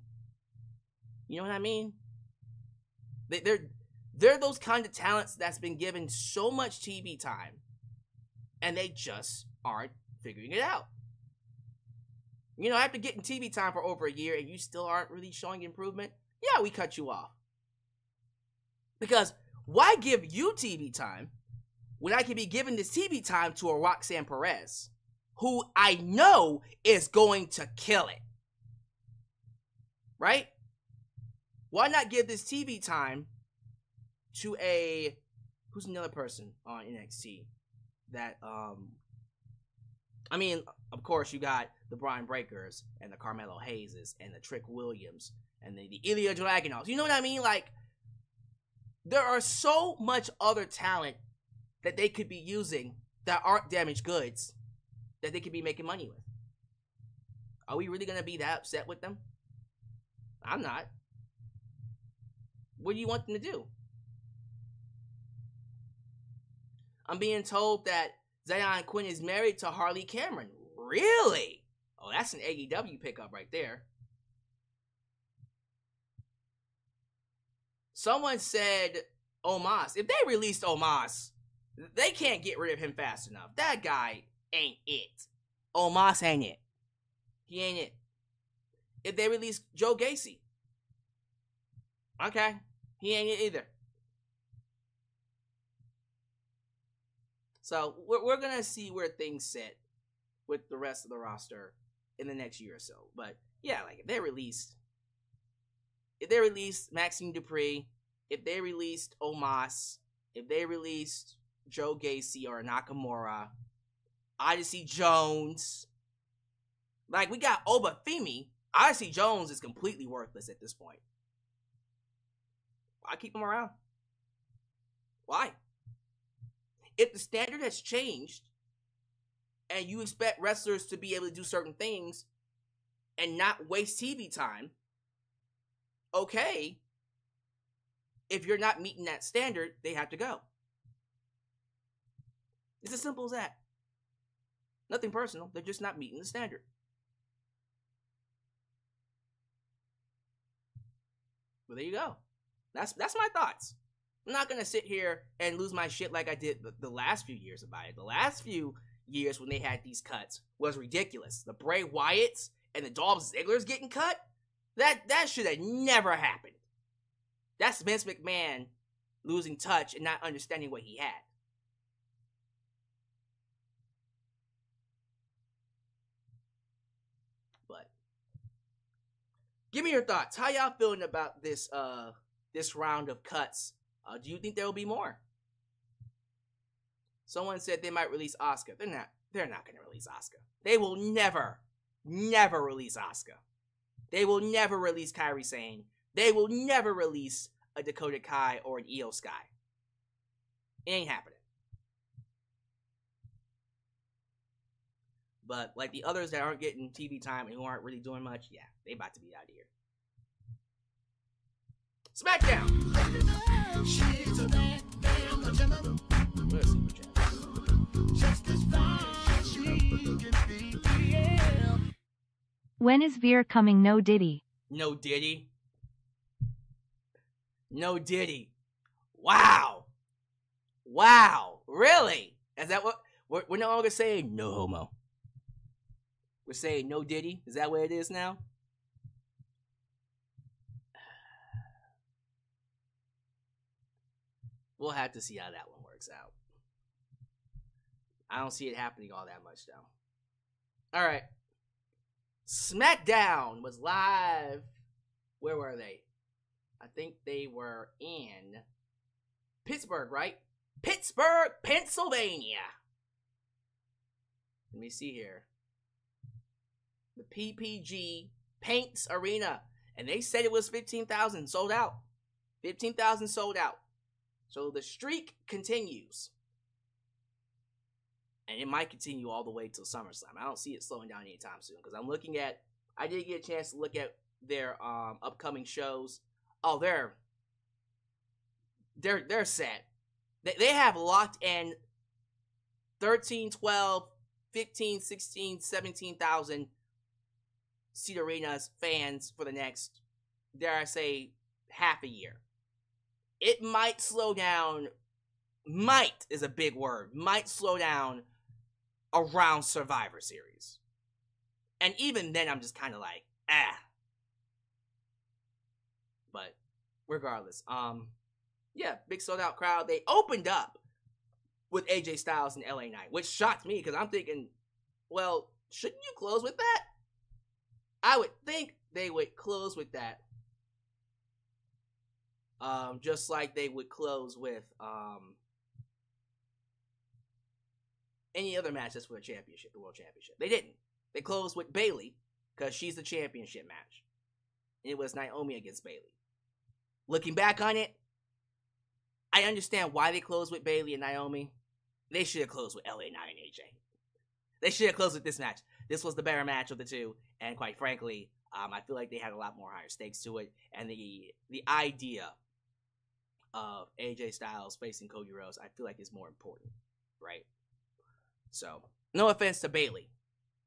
you know what I mean? They, they're, they're those kind of talents that's been given so much T V time, and they just aren't figuring it out. You know, after getting T V time for over a year and you still aren't really showing improvement, yeah, we cut you off. Because why give you T V time when I can be giving this T V time to a Roxanne Perez, who I know is going to kill it? Right? Why not give this T V time to a... Who's another person on N X T that... um. I mean, of course, you got the Bron Breakkers and the Carmelo Hayeses and the Trick Williams and the, the Ilja Dragunovs. You know what I mean? Like, there are so much other talent that they could be using that aren't damaged goods that they could be making money with. Are we really going to be that upset with them? I'm not. What do you want them to do? I'm being told that Zion Quinn is married to Harley Cameron. Really? Oh, that's an A E W pickup right there. Someone said Omos. If they released Omos, they can't get rid of him fast enough. That guy ain't it. Omos ain't it. He ain't it. If they released Joe Gacy. Okay. He ain't it either. So, we're, we're going to see where things sit with the rest of the roster in the next year or so. But, yeah, like, if they released, if they released Maxime Dupree, if they released Omos, if they released Joe Gacy or Nakamura, Odyssey Jones. Like, we got Obafemi. Odyssey Jones is completely worthless at this point. Why keep him around? Why? If the standard has changed and you expect wrestlers to be able to do certain things and not waste T V time, okay, if you're not meeting that standard, they have to go. It's as simple as that. Nothing personal. They're just not meeting the standard. Well, there you go. That's, that's my thoughts. I'm not going to sit here and lose my shit like I did the, the last few years about it. The last few years when they had these cuts was ridiculous. The Bray Wyatts and the Dolph Ziggler's getting cut? That, that should have never happened. That's Vince McMahon losing touch and not understanding what he had. But give me your thoughts. How y'all feeling about this, uh, this round of cuts? Uh, do you think there will be more? Someone said they might release Asuka. They're not. They're not going to release Asuka. They will never, never release Asuka. They will never release Kairi Sane. They will never release a Dakota Kai or an Io Sky. It ain't happening. But like the others that aren't getting T V time and who aren't really doing much, yeah, they about to be out of here. SmackDown! When is Veer coming? No Diddy. No Diddy? No Diddy. Wow! Wow! Really? Is that what? We're, we're no longer saying no homo. We're saying no Diddy. Is that what it is now? We'll have to see how that one works out. I don't see it happening all that much, though. All right. SmackDown was live. Where were they? I think they were in Pittsburgh, right? Pittsburgh, Pennsylvania. Let me see here. The P P G Paints Arena. And they said it was fifteen thousand sold out. fifteen thousand sold out. So the streak continues. And it might continue all the way till SummerSlam. I don't see it slowing down anytime soon. Because I'm looking at... I did get a chance to look at their um, upcoming shows. Oh, they're... They're, they're set. They, they have locked in thirteen, twelve, fifteen, sixteen, seventeen thousand seat arenas fans for the next, dare I say, half a year. It might slow down. Might is a big word. Might slow down around Survivor Series. And even then, I'm just kind of like, ah. But regardless, um, yeah, big sold out crowd. They opened up with A J Styles and L A Knight, which shocked me because I'm thinking, well, shouldn't you close with that? I would think they would close with that. Um, just like they would close with um, any other match that's for the championship, the world championship. They didn't. They closed with Bayley because she's the championship match. It was Naomi against Bayley. Looking back on it, I understand why they closed with Bayley and Naomi. They should have closed with L A Knight and A J. They should have closed with this match. This was the better match of the two, and quite frankly, um, I feel like they had a lot more higher stakes to it. And the the idea of A J Styles facing Cody Rhodes, I feel like, is more important, right? So, no offense to Bayley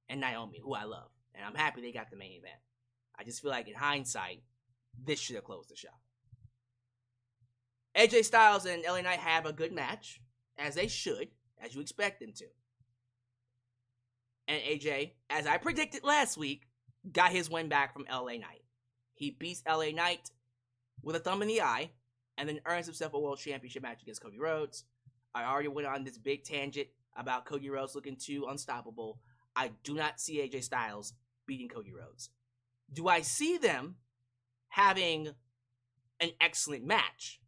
and Naomi, who I love, and I'm happy they got the main event. I just feel like, in hindsight, this should have closed the show. A J Styles and L A Knight have a good match, as they should, as you expect them to. And A J, as I predicted last week, got his win back from L A Knight. He beats L A Knight with a thumb in the eye, and then earns himself a world championship match against Cody Rhodes. I already went on this big tangent about Cody Rhodes looking too unstoppable. I do not see A J Styles beating Cody Rhodes. Do I see them having an excellent match?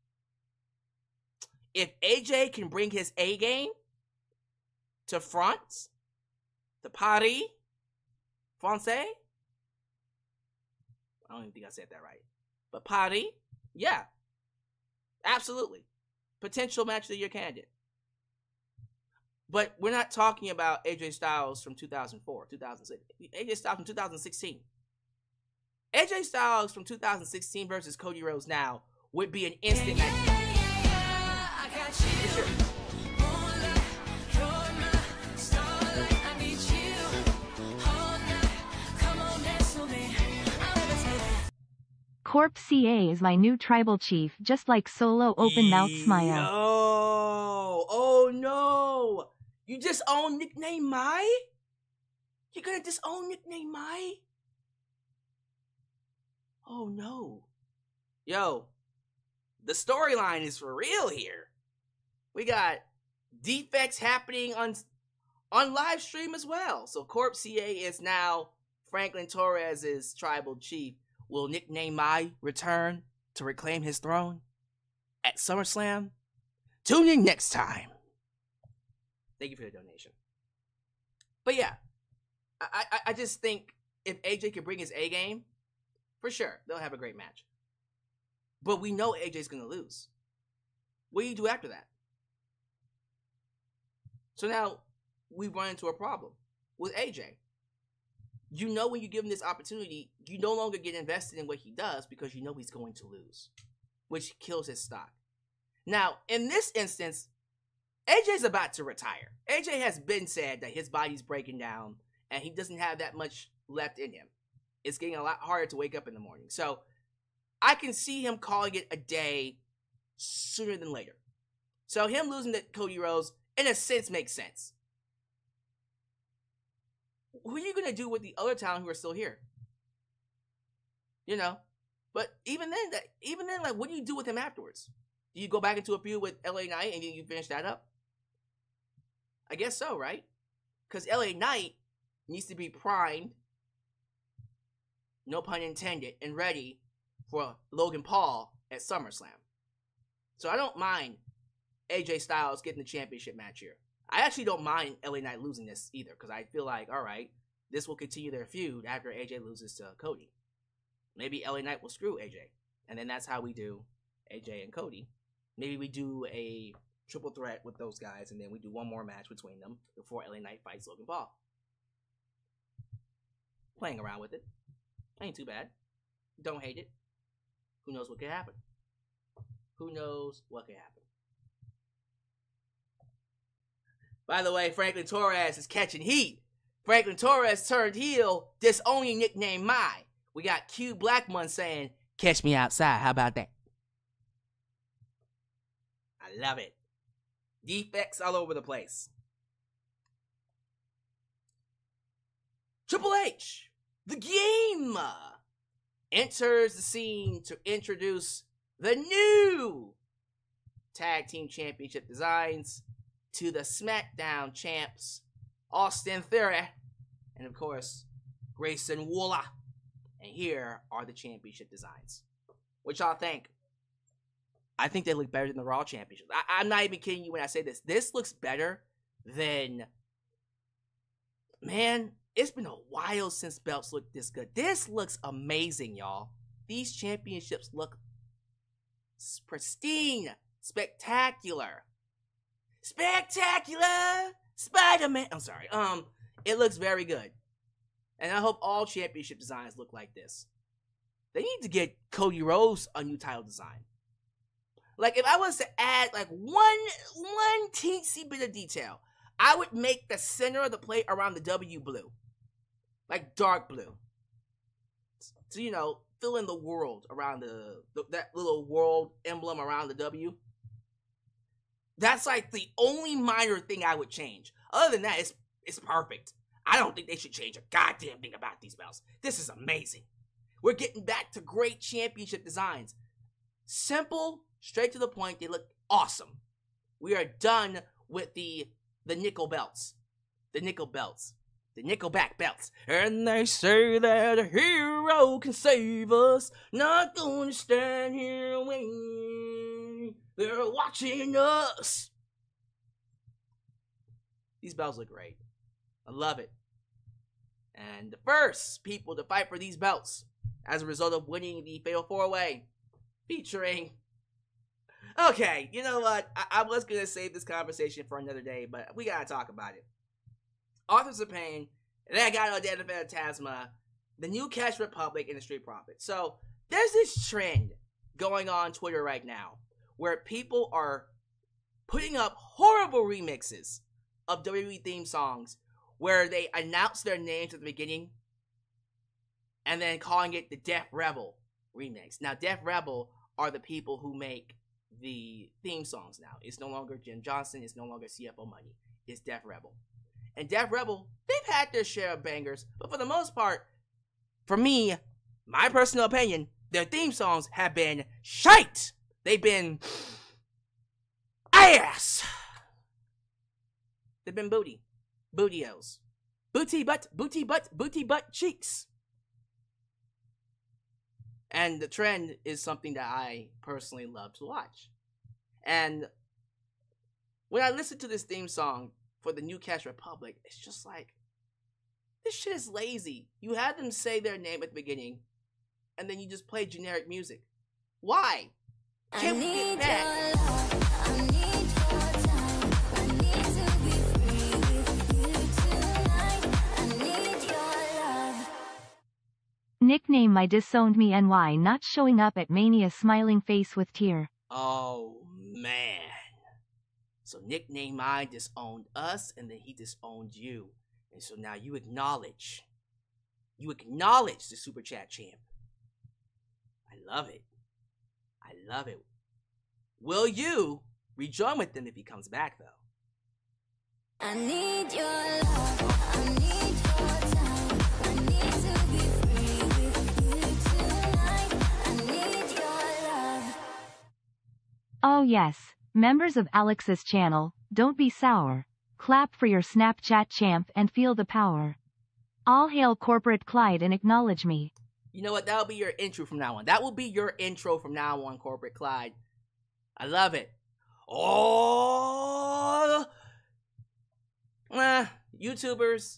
If A J can bring his A game to France, to Paris, Francais, I don't even think I said that right, but Paris, yeah, absolutely, potential match of the year candidate. But we're not talking about A J Styles from two thousand four, two thousand six. A J Styles from two thousand sixteen. A J Styles from two thousand sixteen versus Cody Rhodes now would be an instant match. Yeah, yeah. Sure. Corp C A is my new tribal chief, just like Solo Open Mouth Smile. No. Oh no! You just own Nickname Mai? You're gonna disown Nickname Mai? Oh no. Yo, the storyline is for real here. We got defects happening on on live stream as well. So Corp C A is now Franklin Torres's tribal chief. Will Nickname Mai return to reclaim his throne at SummerSlam? Tune in next time. Thank you for the donation. But yeah, I, I, I just think if A J can bring his A game, for sure, they'll have a great match. But we know A J's going to lose. What do you do after that? So now we run into a problem with A J. You know, when you give him this opportunity, you no longer get invested in what he does because you know he's going to lose, which kills his stock. Now, in this instance, A J's about to retire. A J has been said that his body's breaking down and he doesn't have that much left in him. It's getting a lot harder to wake up in the morning. So I can see him calling it a day sooner than later. So him losing to Cody Rhodes, in a sense, makes sense. who are you going to do with the other talent who are still here? You know? But even then, that, even then, like, what do you do with him afterwards? Do you go back into a feud with L A Knight and you finish that up? I guess so, right? Because L A Knight needs to be primed, no pun intended, and ready for Logan Paul at SummerSlam. So I don't mind A J Styles getting the championship match here. I actually don't mind L A Knight losing this either, because I feel like, all right, this will continue their feud after A J loses to Cody. Maybe L A Knight will screw A J, and then that's how we do A J and Cody. Maybe we do a triple threat with those guys, and then we do one more match between them before L A Knight fights Logan Paul. Playing around with it. Ain't too bad. Don't hate it. Who knows what could happen? Who knows what could happen? By the way, Franklin Torres is catching heat. Franklin Torres turned heel, disowning nickname Mai. We got Q Blackmon saying, catch me outside. How about that? I love it. Defects all over the place. Triple H, the game, enters the scene to introduce the new Tag Team Championship designs to the SmackDown champs, Austin Theory, and of course, Grayson Waller. And here are the championship designs. What y'all think? I think they look better than the Raw Championship. I I'm not even kidding you when I say this. This looks better than... Man, it's been a while since belts looked this good. This looks amazing, y'all. These championships look pristine, spectacular. Spectacular! Spider-Man! I'm sorry. Um, it looks very good. And I hope all championship designs look like this. They need to get Cody Rhodes a new title design. Like, if I was to add, like, one, one teensy bit of detail, I would make the center of the plate around the W blue. Like, dark blue. So, you know, fill in the world around the, the that little world emblem around the W. That's, like, the only minor thing I would change. Other than that, it's, it's perfect. I don't think they should change a goddamn thing about these belts. This is amazing. We're getting back to great championship designs. Simple, straight to the point. They look awesome. We are done with the the nickel belts. The nickel belts. The nickelback belts. And they say that a hero can save us. Not gonna stand here and wait. They're watching us. These belts look great. I love it. And the first people to fight for these belts as a result of winning the Fatal four way featuring... Okay, you know what? I, I was going to save this conversation for another day, but we got to talk about it. Authors of Pain, that guy on Dead of Phantasma, the New Catch Republic, and the Street Profits. So there's this trend going on Twitter right now where people are putting up horrible remixes of W W E theme songs where they announce their names at the beginning and then calling it the Death Rebel remix. Now, Death Rebel are the people who make the theme songs now. It's no longer Jim Johnson. It's no longer C F O Money. It's Death Rebel. And Death Rebel, they've had their share of bangers, but for the most part, for me, my personal opinion, their theme songs have been shite. They've been ass. They've been booty. Bootios. Booty butt, booty butt, booty butt cheeks. And the trend is something that I personally love to watch. And when I listen to this theme song for the New Catch Republic, it's just like, this shit is lazy. You have them say their name at the beginning, and then you just play generic music. Why? Can we get back? Nickname my disowned me N Y not showing up at Mania smiling face with tear. Oh, man. So Nickname my disowned us, and then he disowned you. And so now you acknowledge. You acknowledge the Super Chat champ. I love it. I love it. Will you rejoin with them if he comes back, though? I need your love, I need your time, I need to be free with you tonight, I need your love. Oh yes, members of Alex's channel, don't be sour. Clap for your Snapchat champ and feel the power. All hail corporate Clyde and acknowledge me. You know what, that'll be your intro from now on. That will be your intro from now on, corporate Clyde. I love it. Oh... Uh, YouTubers,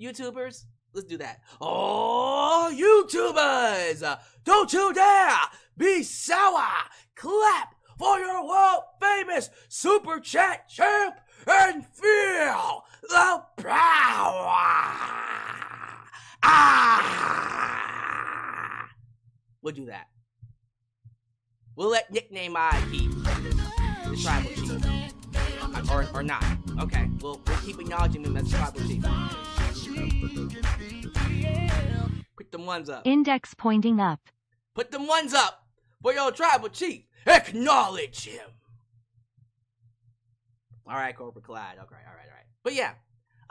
YouTubers, let's do that. Oh, YouTubers, don't you dare be sour. Clap for your world famous super chat champ and feel the power. Ah, we'll do that. We'll let nickname I P, the tribal chief. Or, or not. Okay, we'll, we'll keep acknowledging them as tribal chief. Put them ones up. Index pointing up. Put them ones up for your tribal chief. Acknowledge him. All right, corporate Clyde. Okay, all right, all right. But yeah,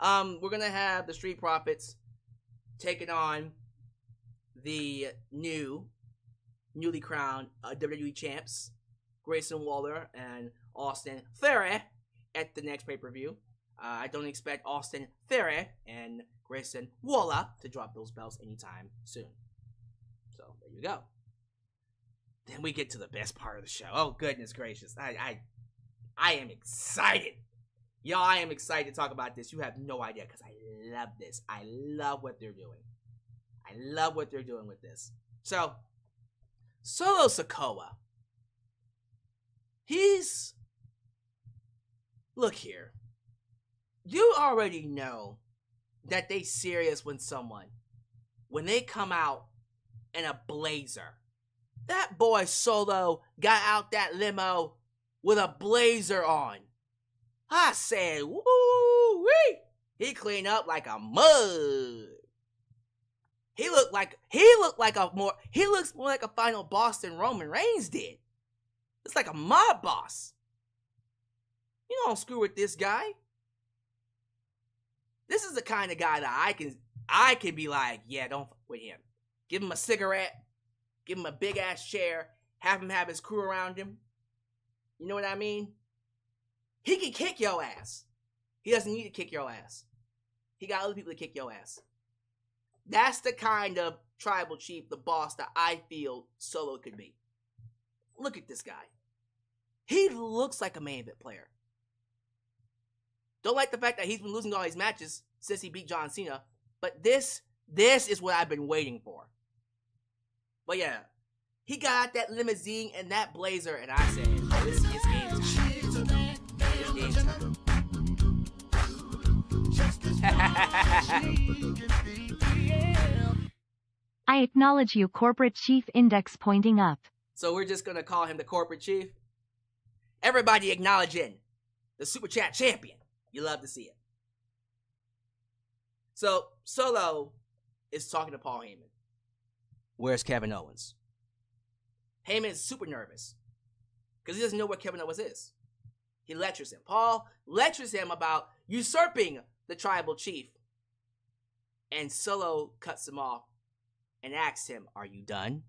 um, we're gonna have the Street Profits taking on the new, newly crowned uh, W W E champs, Grayson Waller and Austin Theory, at the next pay-per-view. Uh, I don't expect Austin Theory and Grayson Waller to drop those belts anytime soon. So, there you go. Then we get to the best part of the show. Oh, goodness gracious. I I, I am excited. Y'all, I am excited to talk about this. You have no idea, because I love this. I love what they're doing. I love what they're doing with this. So, Solo Sikoa. He's... Look here, you already know that they serious when someone, when they come out in a blazer. That boy Solo got out that limo with a blazer on. I said, woo-wee. He cleaned up like a mug. He looked like, he looked like a more, he looks more like a final boss than Roman Reigns did. It's like a mob boss. You don't screw with this guy. This is the kind of guy that I can I can be like, yeah, don't fuck with him. Give him a cigarette, give him a big ass chair, have him have his crew around him. You know what I mean? He can kick your ass. He doesn't need to kick your ass. He got other people to kick your ass. That's the kind of tribal chief, the boss that I feel Solo could be. Look at this guy. He looks like a main event player. Don't like the fact that he's been losing all these matches since he beat John Cena. But this, this is what I've been waiting for. But yeah, he got out that limousine and that blazer, and I said, this is game time. This is game time. I acknowledge you, corporate chief, index pointing up. So we're just going to call him the corporate chief. Everybody acknowledging the Super Chat champion. You love to see it. So, Solo is talking to Paul Heyman. Where's Kevin Owens? Heyman is super nervous because he doesn't know what Kevin Owens is. He lectures him. Paul lectures him about usurping the tribal chief. And Solo cuts him off and asks him, are you done?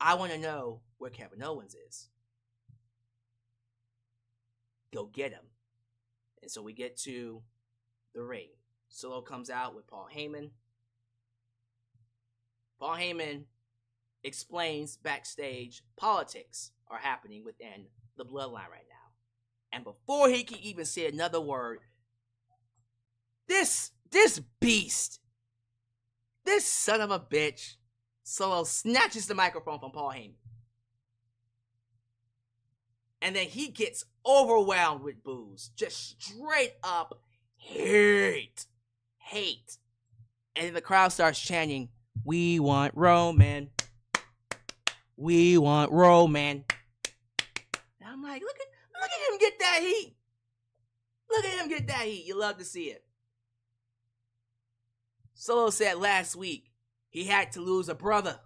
I want to know where Kevin Owens is. Go get him. And so we get to the ring. Solo comes out with Paul Heyman. Paul Heyman explains backstage politics are happening within the bloodline right now. And before he can even say another word, this, this beast, this son of a bitch, Solo snatches the microphone from Paul Heyman. And then he gets overwhelmed with boos. Just straight up hate. Hate. And then the crowd starts chanting, we want Roman. We want Roman. And I'm like, look at, look at him get that heat. Look at him get that heat. You love to see it. Solo said last week he had to lose a brother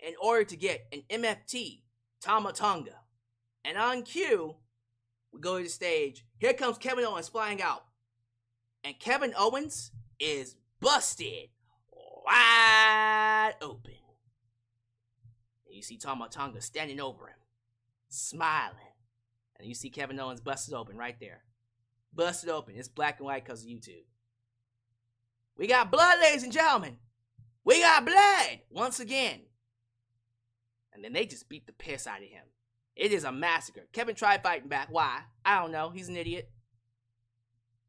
in order to get an M F T, Tama Tonga. And on cue, We go to the stage. Here comes Kevin Owens flying out. And Kevin Owens is busted wide open. And you see Tama Tonga standing over him, smiling. And you see Kevin Owens busted open right there. Busted open. It's black and white because of YouTube. We got blood, ladies and gentlemen. We got blood once again. And then they just beat the piss out of him. It is a massacre. Kevin tried fighting back. Why? I don't know. He's an idiot.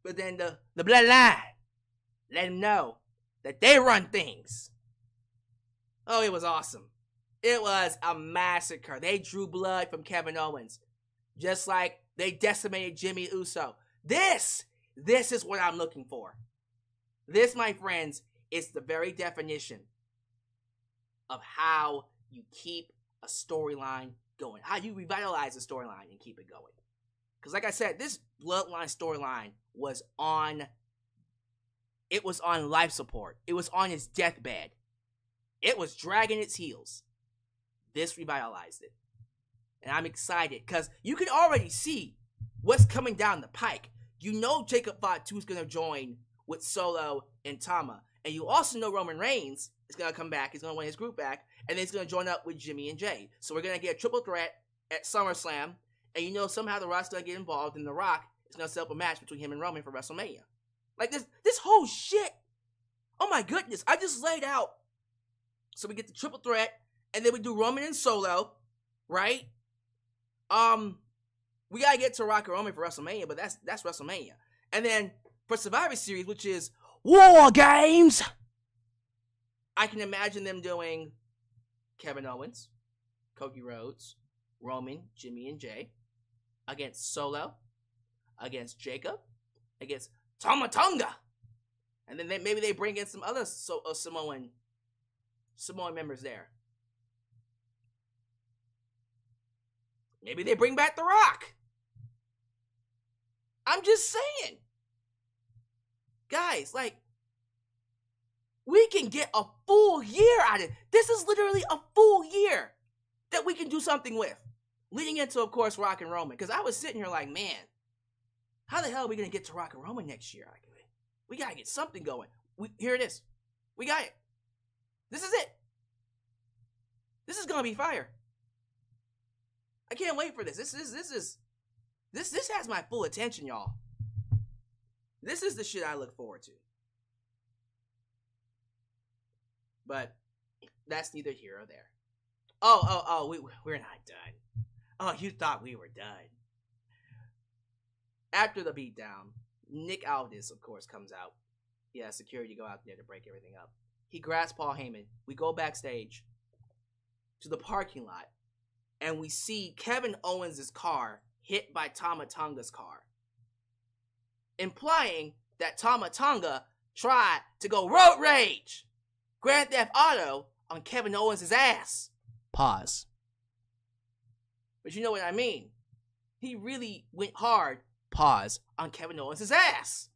But then the, the bloodline let him know that they run things. Oh, it was awesome. It was a massacre. They drew blood from Kevin Owens. Just like they decimated Jimmy Uso. This, this is what I'm looking for. This, my friends, is the very definition of how you keep a storyline going. How you revitalize a storyline and keep it going. Because like I said, this Bloodline storyline was on, it was on life support. It was on its deathbed. It was dragging its heels. This revitalized it. And I'm excited because you can already see what's coming down the pike. You know Jacob Fatu is going to join with Solo and Tama. And you also know Roman Reigns is going to come back. He's going to win his group back. And then he's going to join up with Jimmy and Jay. So we're going to get a triple threat at SummerSlam. And you know somehow The Rock's going to get involved. And The Rock is going to set up a match between him and Roman for WrestleMania. Like this, this whole shit. Oh my goodness. I just laid out. So we get the triple threat. And then we do Roman and Solo. Right? Um, we got to get to Rock and Roman for WrestleMania. But that's, that's WrestleMania. And then for Survivor Series, which is War Games, I can imagine them doing Kevin Owens, Cody Rhodes, Roman, Jimmy, and Jay against Solo, against Jacob, against Tama Tonga, and then they, maybe they bring in some other so, uh, Samoan Samoan members there. Maybe they bring back The Rock. I'm just saying. Guys, like, we can get a full year out of it. This is literally a full year that we can do something with. Leading into, of course, Rock and Roman. Because I was sitting here like, man, how the hell are we going to get to Rock and Roman next year? Like, we got to get something going. We, here it is. We got it. This is it. This is going to be fire. I can't wait for this. This is, this is, this, this has my full attention, y'all. This is the shit I look forward to. But that's neither here nor there. Oh, oh, oh, we, we're not done. Oh, you thought we were done. After the beatdown, Nick Aldis, of course, comes out. Yeah, security go out there to break everything up. He grabs Paul Heyman. We go backstage to the parking lot, and we see Kevin Owens' car hit by Tama Tonga's car, implying that Tama Tonga tried to go road rage, Grand Theft Auto, on Kevin Owens' ass. Pause. But you know what I mean. He really went hard, pause, on Kevin Owens' ass.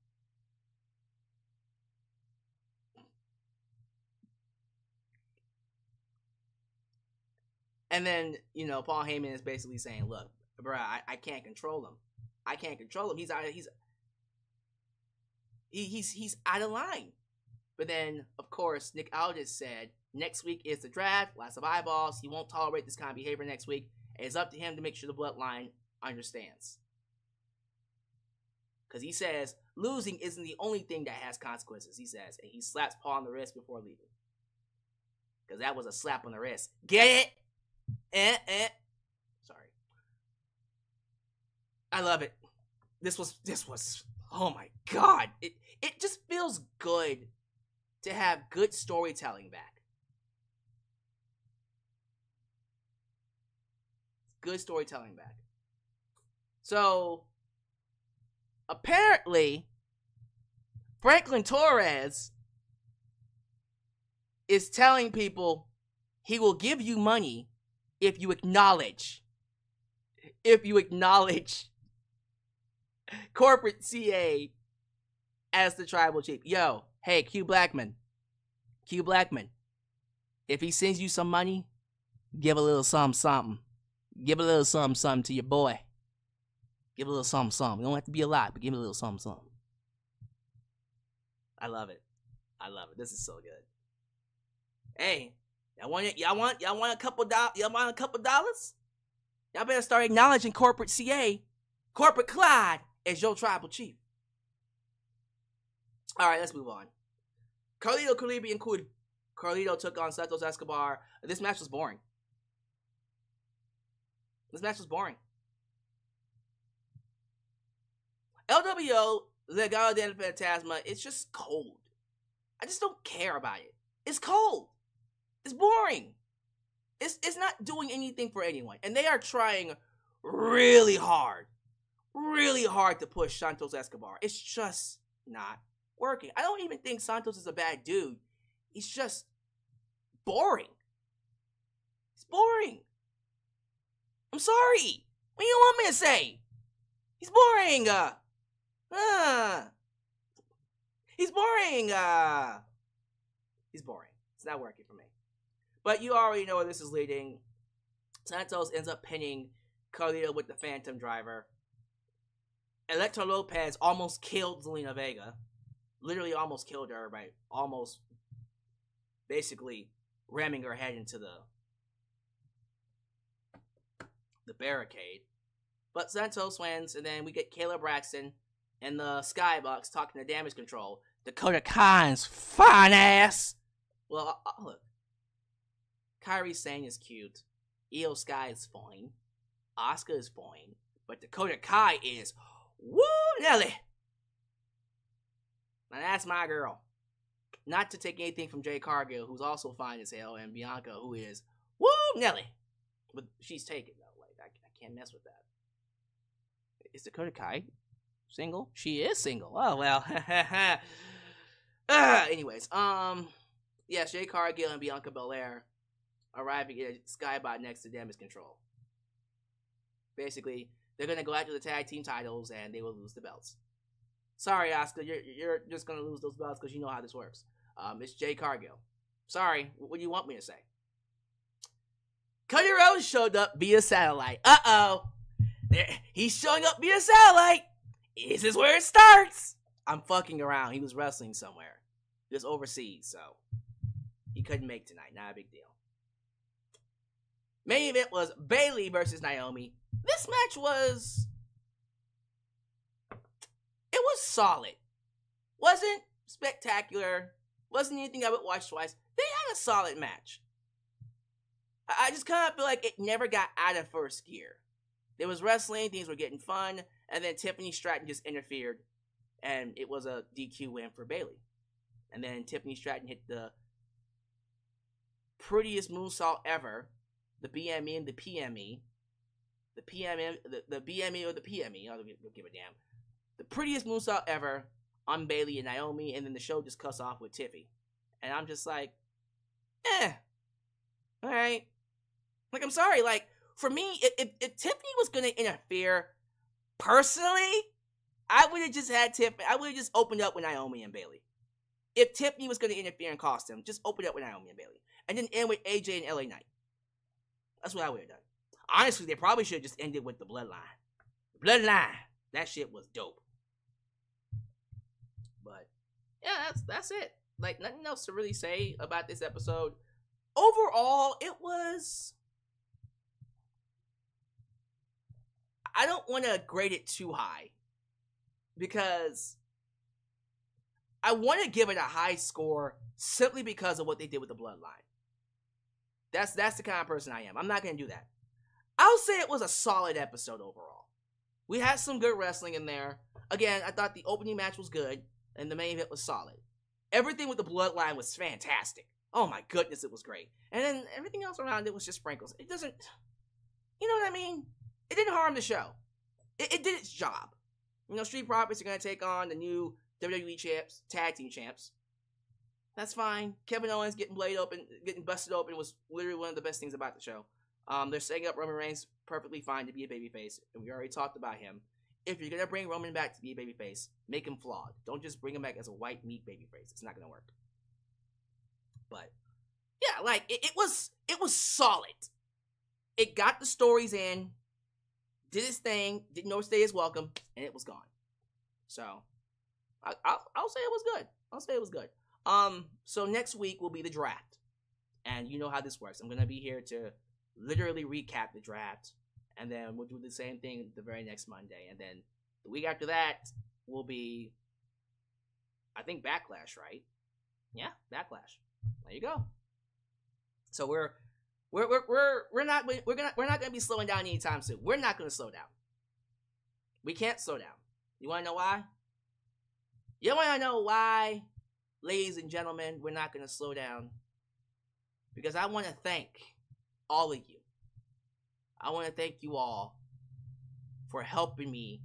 And then, you know, Paul Heyman is basically saying, look, bruh, I, I can't control him. I can't control him. He's out of, he's... He, he's he's out of line. But then, of course, Nick Aldis said, next week is the draft, lots of eyeballs. He won't tolerate this kind of behavior next week. And it's up to him to make sure the bloodline understands. Because he says, losing isn't the only thing that has consequences, he says. And he slaps Paul on the wrist before leaving. Because that was a slap on the wrist. Get it? Eh, eh. Sorry. I love it. This was, this was... Oh my god, it it just feels good to have good storytelling back. Good storytelling back. So, apparently, Franklin Torres is telling people he will give you money if you acknowledge. If you acknowledge Corporate C A as the tribal chief. Yo, hey, Q Blackman. Q Blackman. If he sends you some money, give a little something, something. Give a little something, something to your boy. Give a little something, something. You don't have to be a lot, but give me a little something, something. I love it. I love it. This is so good. Hey, y'all want y'all want y'all want a couple dollars? Y'all want a couple dollars? Y'all better start acknowledging corporate C A, corporate Clyde as your tribal chief. All right, let's move on. Carlito Caribbean Kud. Carlito took on Santos Escobar. This match was boring. This match was boring. L W O, Legado del Fantasma, it's just cold. I just don't care about it. It's cold. It's boring. It's, it's not doing anything for anyone. And they are trying really hard, really hard to push Santos Escobar. It's just not working. I don't even think Santos is a bad dude. He's just boring. It's boring. I'm sorry. What do you want me to say? He's boring. Uh, uh, he's boring. Uh, he's boring. It's not working for me. But you already know where this is leading. Santos ends up pinning Carlito with the Phantom Driver. Electra Lopez almost killed Zelina Vega. Literally almost killed her by almost basically ramming her head into the the barricade. But Santos wins, and then we get Caleb Braxton and the Skybox talking to Damage Control. Dakota Kai's fine ass! Well, uh, look. Kairi Sane is cute. Io Sky is fine. Asuka is fine. But Dakota Kai is... Woo, Nelly! Now that's my girl. Not to take anything from Jay Cargill, who's also fine as hell, and Bianca, who is... Woo, Nelly! But she's taken, though. Like, I, I can't mess with that. Is Dakota Kai single? She is single. Oh, well. uh, anyways, um... yes, Jay Cargill and Bianca Belair arriving at Skybot next to Damage Control. Basically, they're gonna go after the tag team titles and they will lose the belts. Sorry, Asuka, you're you're just gonna lose those belts because you know how this works. Um, it's Jay Cargill. Sorry, what do you want me to say? Cody Rhodes showed up via satellite. Uh oh, there, he's showing up via satellite. This is where it starts. I'm fucking around. He was wrestling somewhere, just overseas, so he couldn't make tonight. Not a big deal. Main event was Bayley versus Naomi. This match was... It was solid. Wasn't spectacular. Wasn't anything I would watch twice. They had a solid match. I just kind of feel like it never got out of first gear. There was wrestling. Things were getting fun. And then Tiffany Stratton just interfered. And it was a D Q win for Bayley. And then Tiffany Stratton hit the prettiest moonsault ever. The B M E and the P M E. The P M E, the, the B M E or the P M E, I don't give a damn. The prettiest moonsault ever on Bayley and Naomi, and then the show just cuts off with Tiffy. And I'm just like, eh. Alright. Like, I'm sorry, like, for me, if, if, if Tiffany was gonna interfere personally, I would've just had Tiffany, I would've just opened up with Naomi and Bayley. If Tiffany was gonna interfere and cost him, just open up with Naomi and Bayley. And then end with A J and L A Knight. That's what I would have done. Honestly, they probably should have just ended with the bloodline. The bloodline. That shit was dope. But, yeah, that's that's it. Like, nothing else to really say about this episode. Overall, it was... I don't want to grade it too high. Because I want to give it a high score simply because of what they did with the bloodline. That's that's the kind of person I am. I'm not going to do that. I'll say it was a solid episode overall. We had some good wrestling in there. Again, I thought the opening match was good, and the main event was solid. Everything with the bloodline was fantastic. Oh my goodness, it was great. And then everything else around it was just sprinkles. It doesn't... You know what I mean? It didn't harm the show. It, it did its job. You know, Street Profits are going to take on the new W W E champs, tag team champs. That's fine. Kevin Owens getting blade open, getting busted open was literally one of the best things about the show. Um, they're setting up Roman Reigns perfectly fine to be a babyface, and we already talked about him. If you're gonna bring Roman back to be a babyface, make him flawed. Don't just bring him back as a white meat babyface. It's not gonna work. But yeah, like it, it was, it was solid. It got the stories in. did his thing, didn't overstay his welcome, and it was gone. So, I, I'll, I'll say it was good. I'll say it was good. Um, so next week will be the draft, and you know how this works. I'm gonna be here to literally recap the draft, and then we'll do the same thing the very next Monday, and then the week after that will be, I think, Backlash, right? Yeah, Backlash. There you go. So we're we're we're we're we're not we're gonna we're not gonna be slowing down anytime soon. We're not gonna slow down. We can't slow down. You wanna know why? You wanna know why, ladies and gentlemen? We're not gonna slow down because I want to thank all of you. I want to thank you all for helping me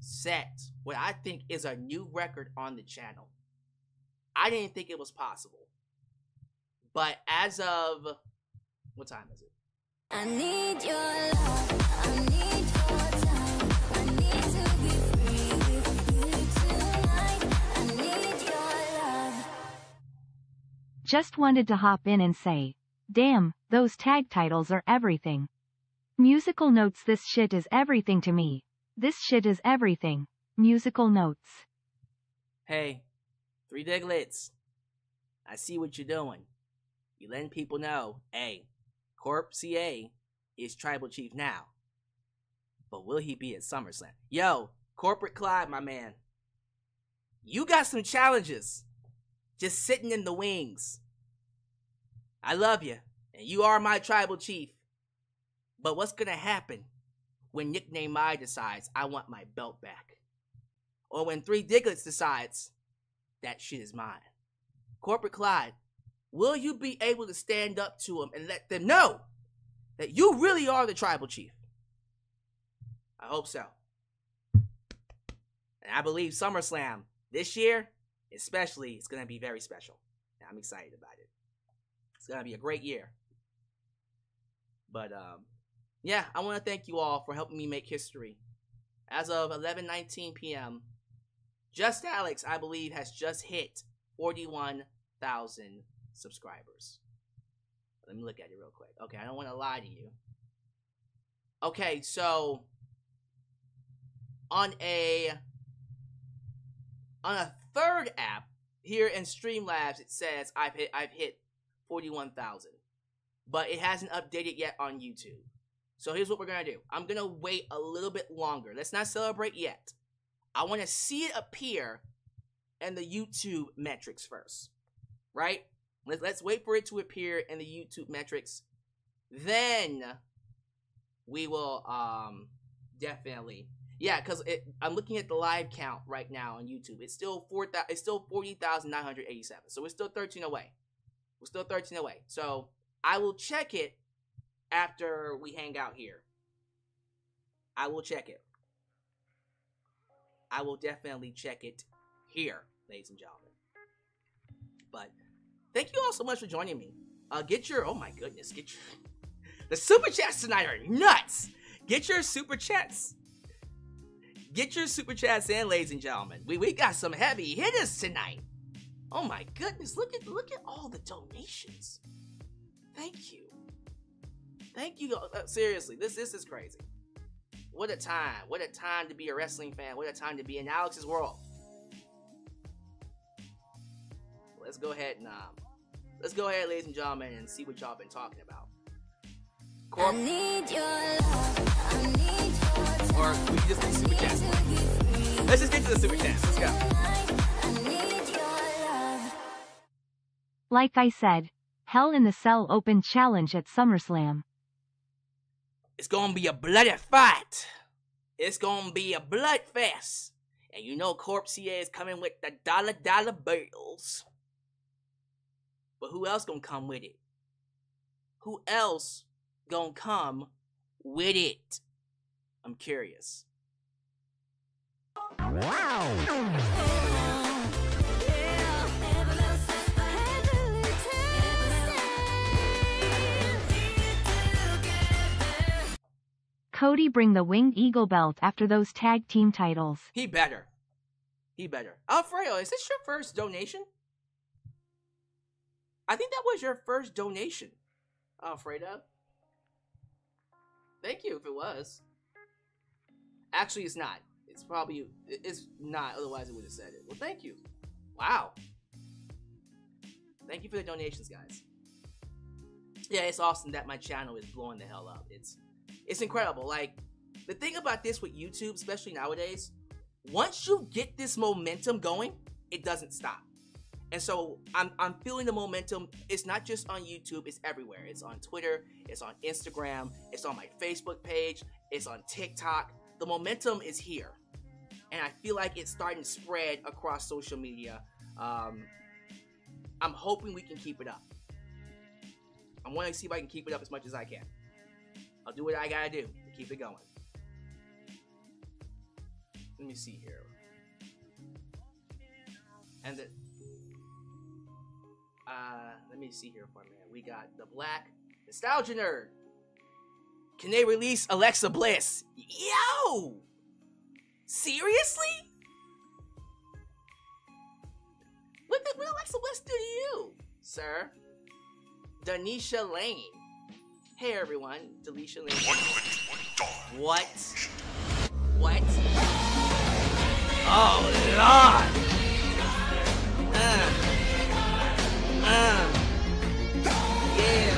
set what I think is a new record on the channel. I didn't think it was possible, but as of, what time is it? I need your love. I need your time. I need to be free with you tonight. I need your love. Just wanted to hop in and say, damn, those tag titles are everything. Musical notes, this shit is everything to me. This shit is everything. Musical notes. Hey, Three Diglets, I see what you're doing. You letting people know, hey, Corp C A is tribal chief now. But will he be at SummerSlam? Yo, Corporate Clyde, my man. You got some challenges just sitting in the wings. I love you, and you are my tribal chief. But what's gonna happen when Nickname I decides I want my belt back? Or when Three Diglets decides that shit is mine? Corporate Clyde, will you be able to stand up to them and let them know that you really are the tribal chief? I hope so. And I believe SummerSlam this year, especially, is going to be very special. And I'm excited about it. It's going to be a great year. But, um... yeah, I want to thank you all for helping me make history. As of eleven nineteen p m, Just Alex, I believe, has just hit forty-one thousand subscribers. Let me look at it real quick. Okay, I don't want to lie to you. Okay, so on a on a third app here in Streamlabs, it says I've hit I've hit forty-one thousand, but it hasn't updated yet on YouTube. So here's what we're going to do. I'm going to wait a little bit longer. Let's not celebrate yet. I want to see it appear in the YouTube metrics first, right? Let's, let's wait for it to appear in the YouTube metrics. Then we will um, definitely, yeah, because I'm looking at the live count right now on YouTube. It's still four. It's still forty thousand nine hundred eighty-seven. So we're still thirteen away. We're still thirteen away. So I will check it after we hang out here. I will check it. I will definitely check it here, ladies and gentlemen. But thank you all so much for joining me. Uh, get your, oh my goodness, get your, the super chats tonight are nuts. Get your super chats. Get your super chats in, ladies and gentlemen. We we got some heavy hitters tonight. Oh my goodness, look at look at all the donations. Thank you. Thank you. Uh, seriously, this this is crazy. What a time. What a time to be a wrestling fan. What a time to be in Alex's world. Let's go ahead and um, let's go ahead, ladies and gentlemen, and see what y'all been talking about. Corp, I need your love. I need your time. Or we can just do super chats. Let's just get to the super chats. Let's go. I need your love. Like I said, Hell in the Cell Open Challenge at SummerSlam. It's gonna be a bloody fight. It's gonna be a blood fest. And you know Corp C A is coming with the dollar dollar bills. But who else gonna come with it? Who else gonna come with it? I'm curious. Wow. Cody bring the winged eagle belt after those tag team titles. He better. He better. Alfredo, is this your first donation? I think that was your first donation, Alfredo. Thank you if it was. Actually, it's not. It's probably, it's not, otherwise I would have said it. Well, thank you. Wow. Thank you for the donations, guys. Yeah, it's awesome that my channel is blowing the hell up. It's, it's incredible. Like, the thing about this with YouTube, especially nowadays, once you get this momentum going, it doesn't stop. And so I'm, I'm feeling the momentum. It's not just on YouTube, it's everywhere. It's on Twitter, it's on Instagram, it's on my Facebook page, it's on TikTok. The momentum is here. And I feel like it's starting to spread across social media. Um, I'm hoping we can keep it up. I want to see if I can keep it up as much as I can. I'll do what I gotta do to keep it going. Let me see here. And the, uh, let me see here for a minute. We got the Black Nostalgia Nerd. Can they release Alexa Bliss? Yo! Seriously? What did Alexa Bliss do to you, sir? Denisha Lane. Hey everyone, Denisha Lane. What? What? Oh Lord! Uh. Uh. Yeah.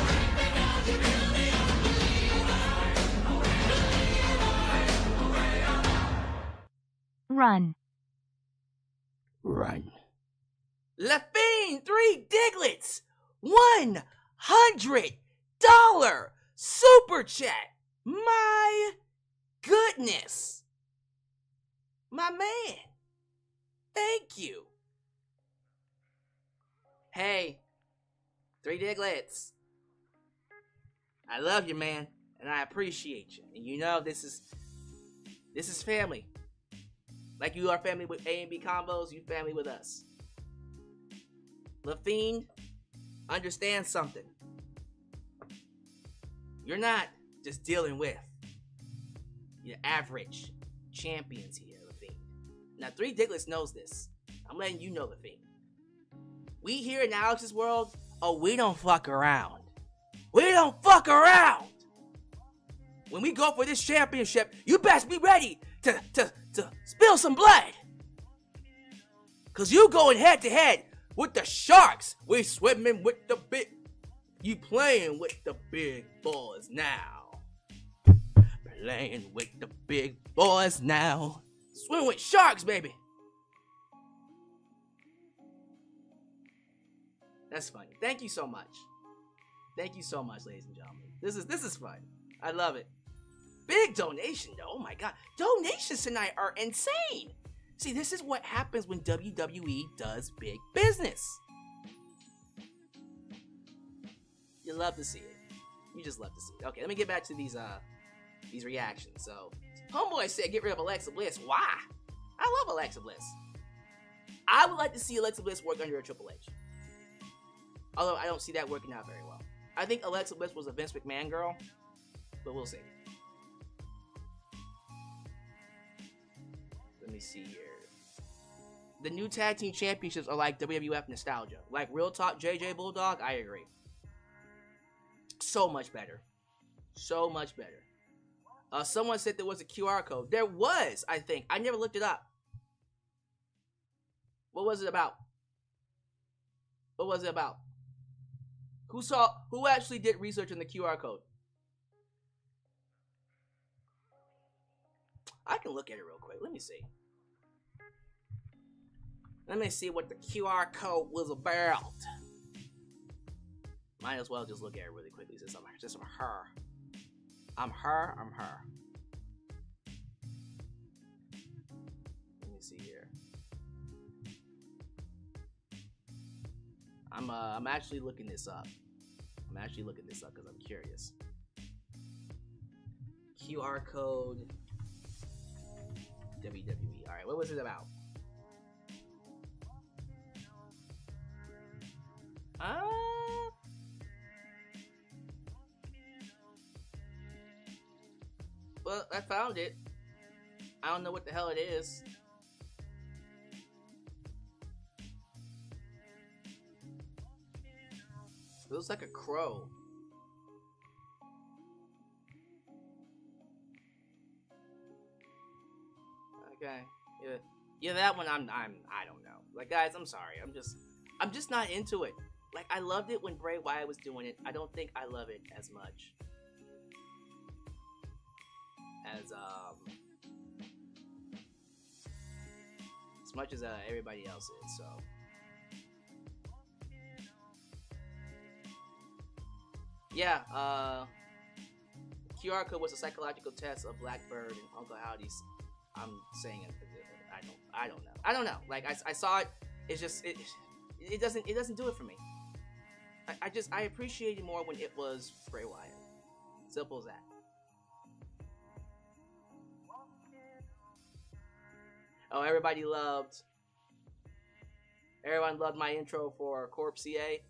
Run. Run. Lafine, three Diglets, one hundred dollar super chat. My goodness. My man, thank you. Hey, three Diglets. I love you, man, and I appreciate you. And you know this is this is family. Like you are family with A and B combos, you family with us. LaFiend, understand something. You're not just dealing with your average champions here. Now, Three Diglets knows this. I'm letting you know the thing. We here in Alex's world, oh, we don't fuck around. We don't fuck around. When we go for this championship, you best be ready to, to, to spill some blood. Because you going head to head with the Sharks. We swimming with the big. You playing with the big boys now. Playing with the big boys now. Swim with Sharks, baby. That's funny. Thank you so much. Thank you so much, ladies and gentlemen. This is this is fun. I love it. Big donation, though. Oh my god. Donations tonight are insane. See, this is what happens when W W E does big business. You love to see it. You just love to see it. Okay, let me get back to these uh these reactions. So Homeboy said get rid of Alexa Bliss. Why? I love Alexa Bliss. I would like to see Alexa Bliss work under a Triple H. Although I don't see that working out very well. I think Alexa Bliss was a Vince McMahon girl, but we'll see. Let me see here. The new tag team championships are like W W F nostalgia. Like real talk, J J Bulldog, I agree. So much better. So much better. Uh, someone said there was a Q R code. There was, I think. I never looked it up. What was it about? What was it about? Who saw, who actually did research on the Q R code? I can look at it real quick. Let me see. Let me see what the Q R code was about. Might as well just look at it really quickly since I'm, since I'm her. I'm her, I'm her. Let me see here. I'm uh, I'm actually looking this up. I'm actually looking this up because I'm curious. Q R code W W E. All right, what was it about? Ah. Uh, Well, I found it. I don't know what the hell it is. It looks like a crow. Okay. Yeah. Yeah, that one I'm I'm I don't know. Like guys, I'm sorry. I'm just I'm just not into it. Like I loved it when Bray Wyatt was doing it. I don't think I love it as much as um as much as uh, everybody else is. So yeah, uh Q R code was a psychological test of Blackbird and Uncle Howdy's. I'm saying it. I don't. I don't know. I don't know. Like I, I saw it. It's just it. It doesn't. It doesn't do it for me. I, I just. I appreciated more when it was Bray Wyatt. Simple as that. Oh, everybody loved. Everyone loved my intro for Corp C A.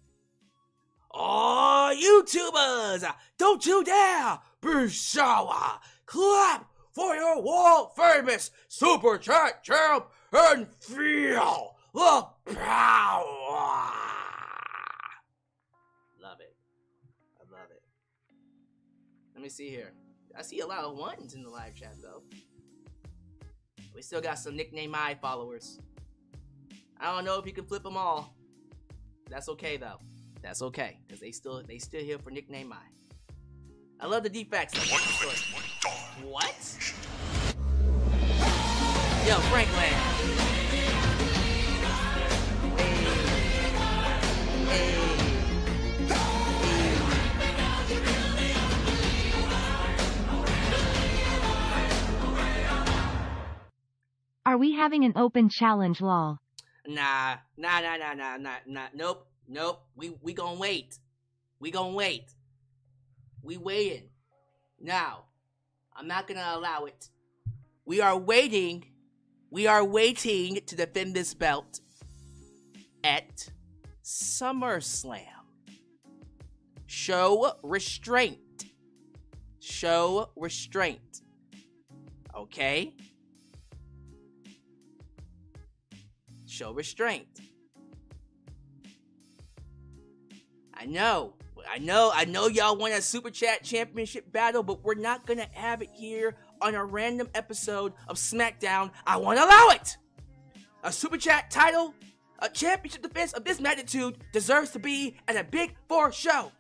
Oh, YouTubers! Don't you dare! Bushawa! Clap for your world famous super chat champ and feel the power! Love it. I love it. Let me see here. I see a lot of ones in the live chat though. We still got some nickname I followers. I don't know if you can flip them all. That's okay though. That's okay, cause they still they still here for nickname I. I love the defects. What? Yo, Frank Land. Hey. Hey. Are we having an open challenge, lol? Nah, nah, nah, nah, nah, nah, nah. Nope, nope. We we gonna wait. We gonna wait. We waiting. Now, I'm not gonna allow it. We are waiting. We are waiting to defend this belt at SummerSlam. Show restraint. Show restraint. Okay? Show restraint. I know. I know, I know y'all want a Super Chat Championship battle, but we're not going to have it here on a random episode of SmackDown. I won't allow it! A Super Chat title, a championship defense of this magnitude deserves to be at a Big Four show.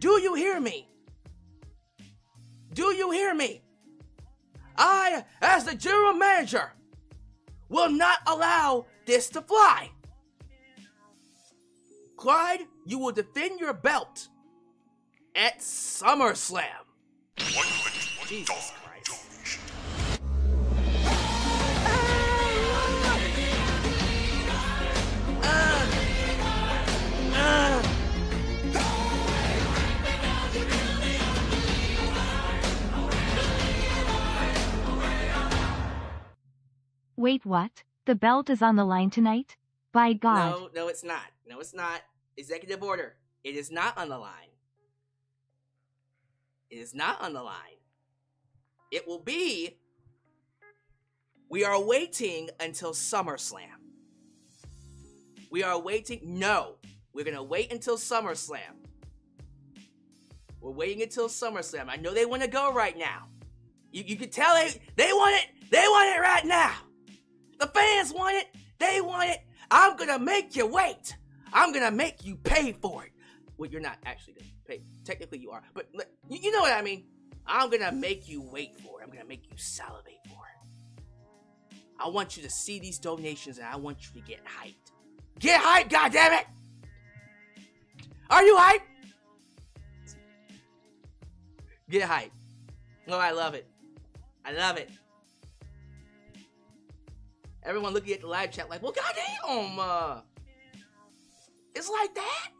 Do you hear me? Do you hear me? I, as the general manager, will not allow this to fly. Clyde, you will defend your belt at SummerSlam. Jesus Christ. Uh, uh, uh. Wait, what? The belt is on the line tonight? By God. No, no, it's not. No, it's not. Executive order. It is not on the line. It is not on the line. It will be. We are waiting until SummerSlam. We are waiting. No. We're going to wait until SummerSlam. We're waiting until SummerSlam. I know they want to go right now. You, you can tell they, they want it. They want it right now. The fans want it. They want it. I'm going to make you wait. I'm going to make you pay for it. Well, you're not actually going to pay. Technically, you are. But you know what I mean. I'm going to make you wait for it. I'm going to make you salivate for it. I want you to see these donations, and I want you to get hyped. Get hyped, goddammit! Are you hyped? Get hyped. Oh, I love it. I love it. Everyone looking at the live chat like, well, goddamn, uh... It's like that?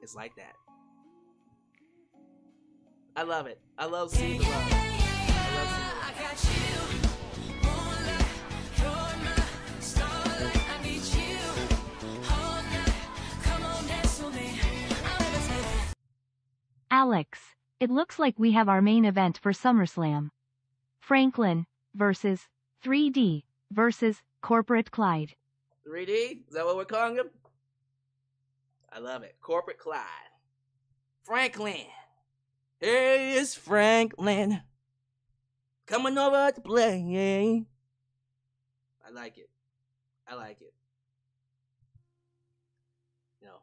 It's like that. I love it. I love seeing the love. I love seeing the love. I got you. Moonlight, you're my starlight. I need you. All night. Come on, dance with me. I'll never say that. Alex, it looks like we have our main event for SummerSlam. Franklin versus three D versus Corporate Clyde. three D? Is that what we're calling him? I love it. Corporate Clyde. Franklin. Here is Franklin. Coming over to play. I like it. I like it. You know.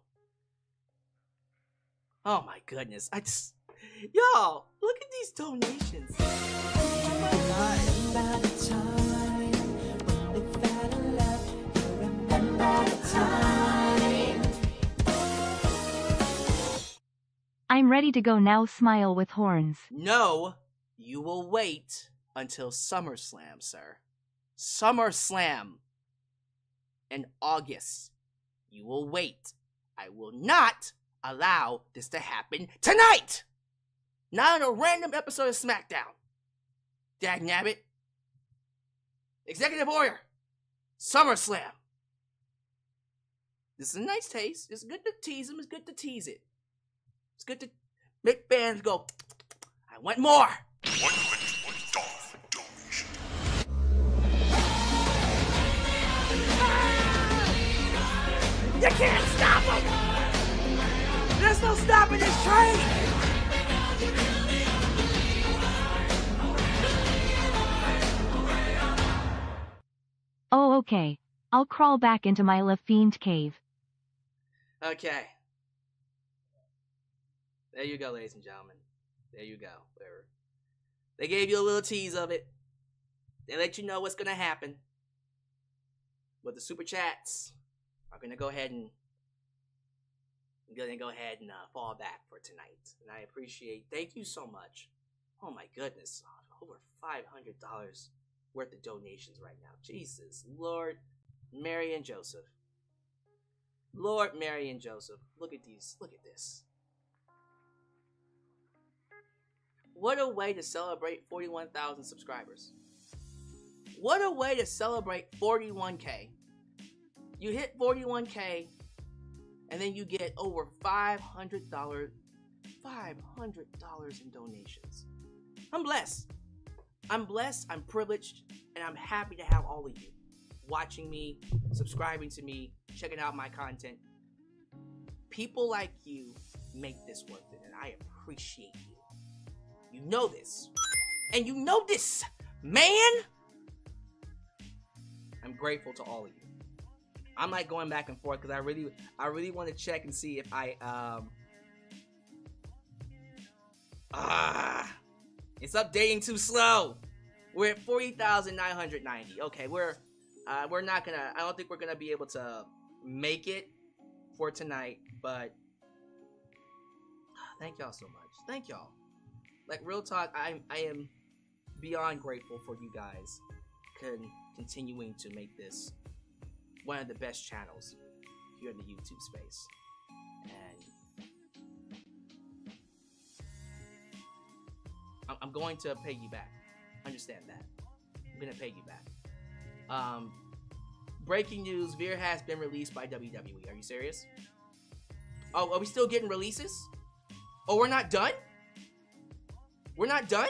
Oh my goodness. I just, y'all, look at these donations. Oh my God. I'm ready to go now, smile with horns. No, you will wait until SummerSlam, sir. SummerSlam in August. You will wait. I will not allow this to happen tonight. Not on a random episode of SmackDown. Dagnabbit. Executive order. SummerSlam. This is a nice taste. It's good to tease him. It's good to tease it. It's good to make fans go, I want more. one hundred one dollars for donation. You can't stop him. There's no stopping this train. Oh, okay. I'll crawl back into my La Fiend cave. Okay. There you go, ladies and gentlemen. There you go. Whatever. They gave you a little tease of it. They let you know what's going to happen. But the Super Chats are going to go ahead and I'm going to go ahead and uh, fall back for tonight. And I appreciate, thank you so much. Oh my goodness. Over five hundred dollars worth of donations right now. Jesus, Lord, Mary, and Joseph. Lord, Mary, and Joseph. Look at these. Look at this. What a way to celebrate forty-one thousand subscribers. What a way to celebrate forty-one K. You hit forty-one K and then you get over five hundred dollars, five hundred dollars in donations. I'm blessed. I'm blessed, I'm privileged, and I'm happy to have all of you watching me, subscribing to me, checking out my content. People like you make this worth it, and I appreciate you. You know this. And you know this, man. I'm grateful to all of you. I'm like going back and forth because I really I really want to check and see if I um Ah it's updating too slow. We're at forty thousand nine hundred ninety. Okay, we're uh we're not gonna I don't think we're gonna be able to make it for tonight, but thank y'all so much. Thank y'all. Like, real talk, I, I am beyond grateful for you guys con continuing to make this one of the best channels here in the YouTube space. And I'm going to pay you back. Understand that. I'm going to pay you back. Um, breaking news, Veer has been released by W W E. Are you serious? Oh, are we still getting releases? Oh, we're not done? We're not done?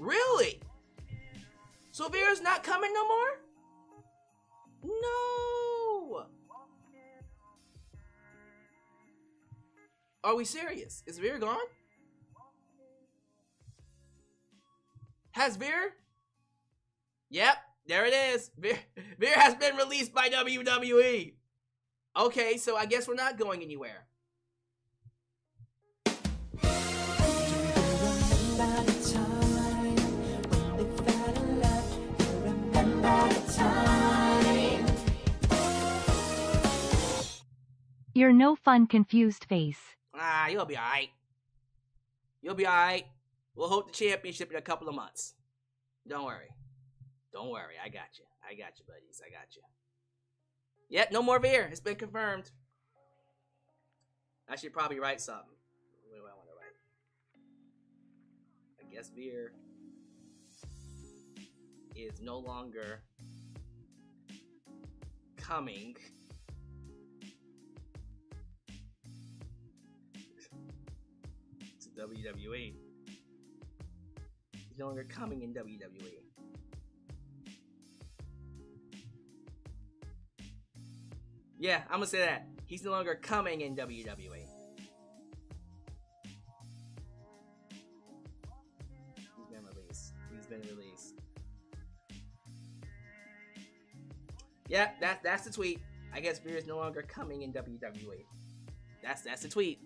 Really? So Veer's not coming no more? No! Are we serious? Is Veer gone? Has Veer? Yep, there it is. Veer, Veer has been released by W W E. Okay, so I guess we're not going anywhere. You're no fun, confused face. Ah, you'll be alright. You'll be alright. We'll hold the championship in a couple of months. Don't worry. Don't worry. I got you. I got you, buddies. I got you. Yep, no more Veer. It's been confirmed. I should probably write something. What do I want to write? I guess Veer is no longer coming. W W E. He's no longer coming in W W E. Yeah, I'm gonna say that. He's no longer coming in W W E. He's been released. He's been released. Yeah, that, that's the tweet. I guess Veer is no longer coming in W W E. That's, that's the tweet.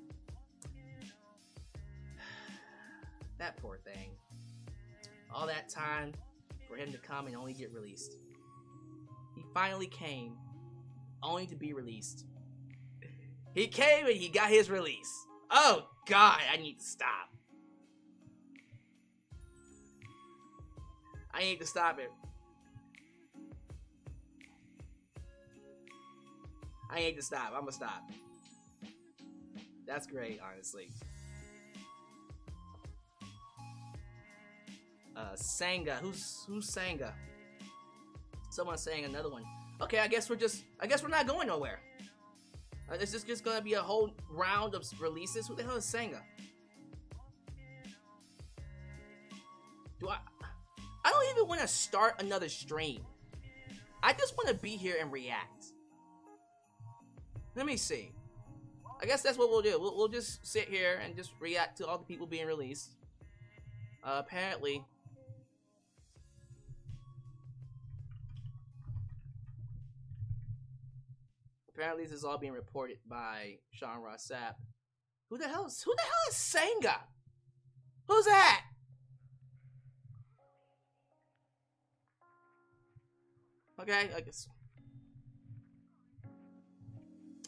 That poor thing. All that time for him to come and only get released. He finally came, only to be released. He came and he got his release. Oh God, I need to stop. I need to stop it. I need to stop. I'm gonna stop. That's great, honestly. Uh, Sanga, who's who's Sanga? Someone's saying another one. Okay, I guess we're just, I guess we're not going nowhere. Uh, it's just, just gonna be a whole round of releases. Who the hell is Sanga? Do I? I don't even want to start another stream. I just want to be here and react. Let me see. I guess that's what we'll do. We'll, we'll just sit here and just react to all the people being released. Uh, apparently. Apparently this is all being reported by Sean Ross Sapp. Who the hell is, who the hell is Sanga? Who's that? Okay, I guess.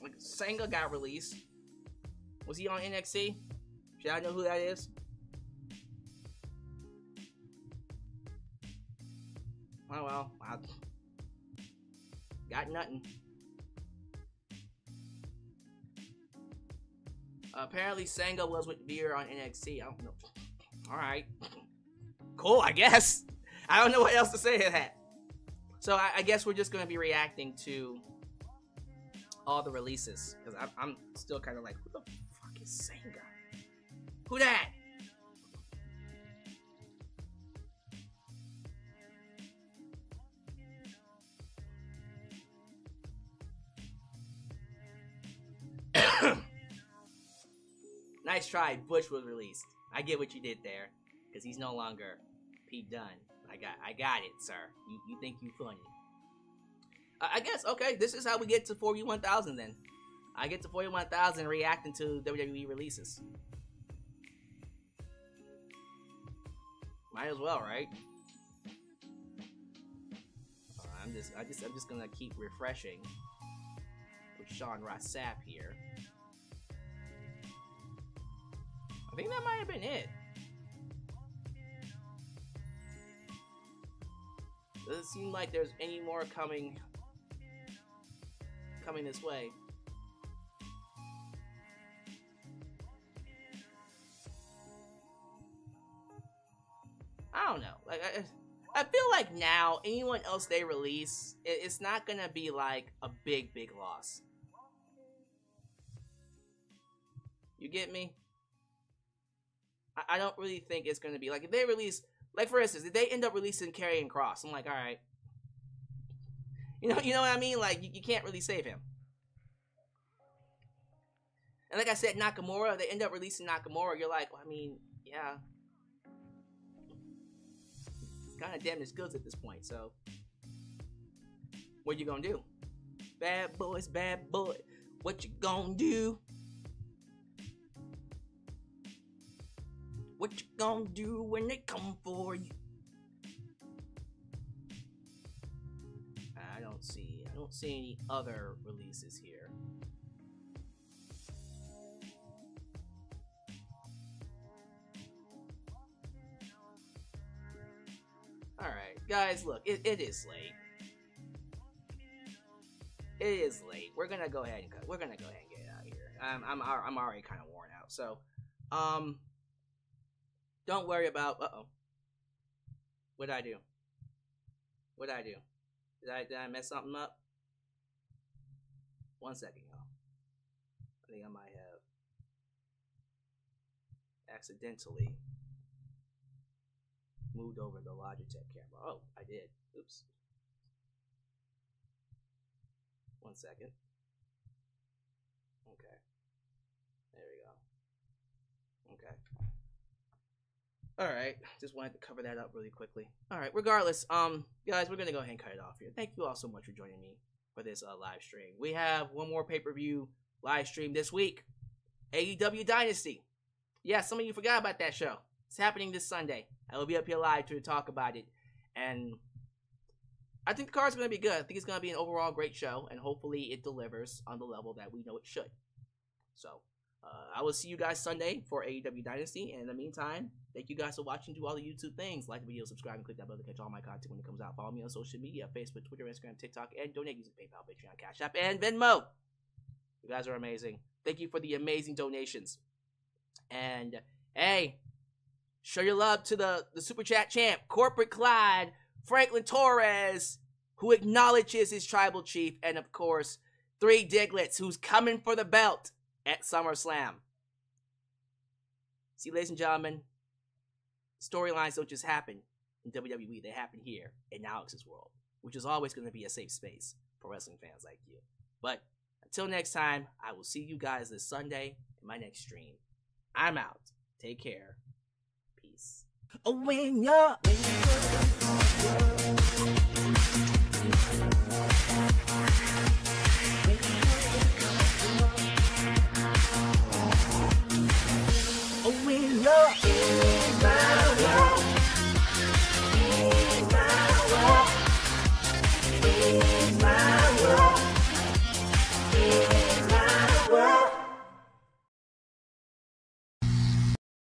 Like, Sanga got released. Was he on N X T? Should I know who that is? Oh well, I got nothing. Apparently Sanga was with Veer on N X T. I don't know. Alright. Cool, I guess. I don't know what else to say to that. So I, I guess we're just going to be reacting to all the releases. Because I'm, I'm still kind of like, who the fuck is Sanga? Who that? Nice try, Butch was released. I get what you did there, because he's no longer Pete Dunne. I got, I got it, sir. You, you think you funny? Uh, I guess okay. This is how we get to forty-one thousand. Then I get to forty-one thousand reacting to W W E releases. Might as well, right? Uh, I'm just, I just, I'm just gonna keep refreshing with Sean Ross Sapp here. I think that might have been it. Doesn't seem like there's any more coming coming this way. I don't know. Like I, I feel like now anyone else they release, it, it's not gonna be like a big, big loss. You get me? I don't really think it's going to be, like, if they release, like, for instance, if they end up releasing Karrion Kross, I'm like, all right. You know, you know what I mean? Like, you, you can't really save him. And like I said, Nakamura, they end up releasing Nakamura, you're like, well, I mean, yeah. It's kind of damaged goods at this point, so. What are you going to do? Bad boys, bad boy. What you going to do? What you gonna do when they come for you? I don't see, I don't see any other releases here. Alright, guys, look, it, it is late. It is late. We're gonna go ahead and cut. We're gonna go ahead and get it out of here. I'm, I'm, I'm already kind of worn out, so, um... don't worry about, uh-oh. What'd I do? What'd I do? Did I, did I mess something up? One second, y'all. I think I might have accidentally moved over the Logitech camera. Oh, I did. Oops. One second. Okay. There we go. Okay. All right, just wanted to cover that up really quickly. All right, regardless, um, guys, we're gonna go ahead and cut it off here. Thank you all so much for joining me for this uh, live stream. We have one more pay-per-view live stream this week, A E W Dynasty. Yeah, some of you forgot about that show. It's happening this Sunday. I will be up here live to talk about it, and I think the card's gonna be good. I think it's gonna be an overall great show, and hopefully it delivers on the level that we know it should. So. Uh, I will see you guys Sunday for A E W Dynasty, and in the meantime, thank you guys for watching. Do all the YouTube things, like the video, subscribe, and click that bell to catch all my content when it comes out. Follow me on social media, Facebook, Twitter, Instagram, TikTok, and donate using PayPal, Patreon, Cash App, and Venmo. You guys are amazing. Thank you for the amazing donations. And, hey, show your love to the, the Super Chat champ, Corporate Clyde, Franklin Torres, who acknowledges his tribal chief, and, of course, Three Diglets, who's coming for the belt at SummerSlam. See, ladies and gentlemen, storylines don't just happen in W W E. They happen here in Alex's world, which is always going to be a safe space for wrestling fans like you. But until next time, I will see you guys this Sunday in my next stream. I'm out. Take care. Peace. Oh, when you're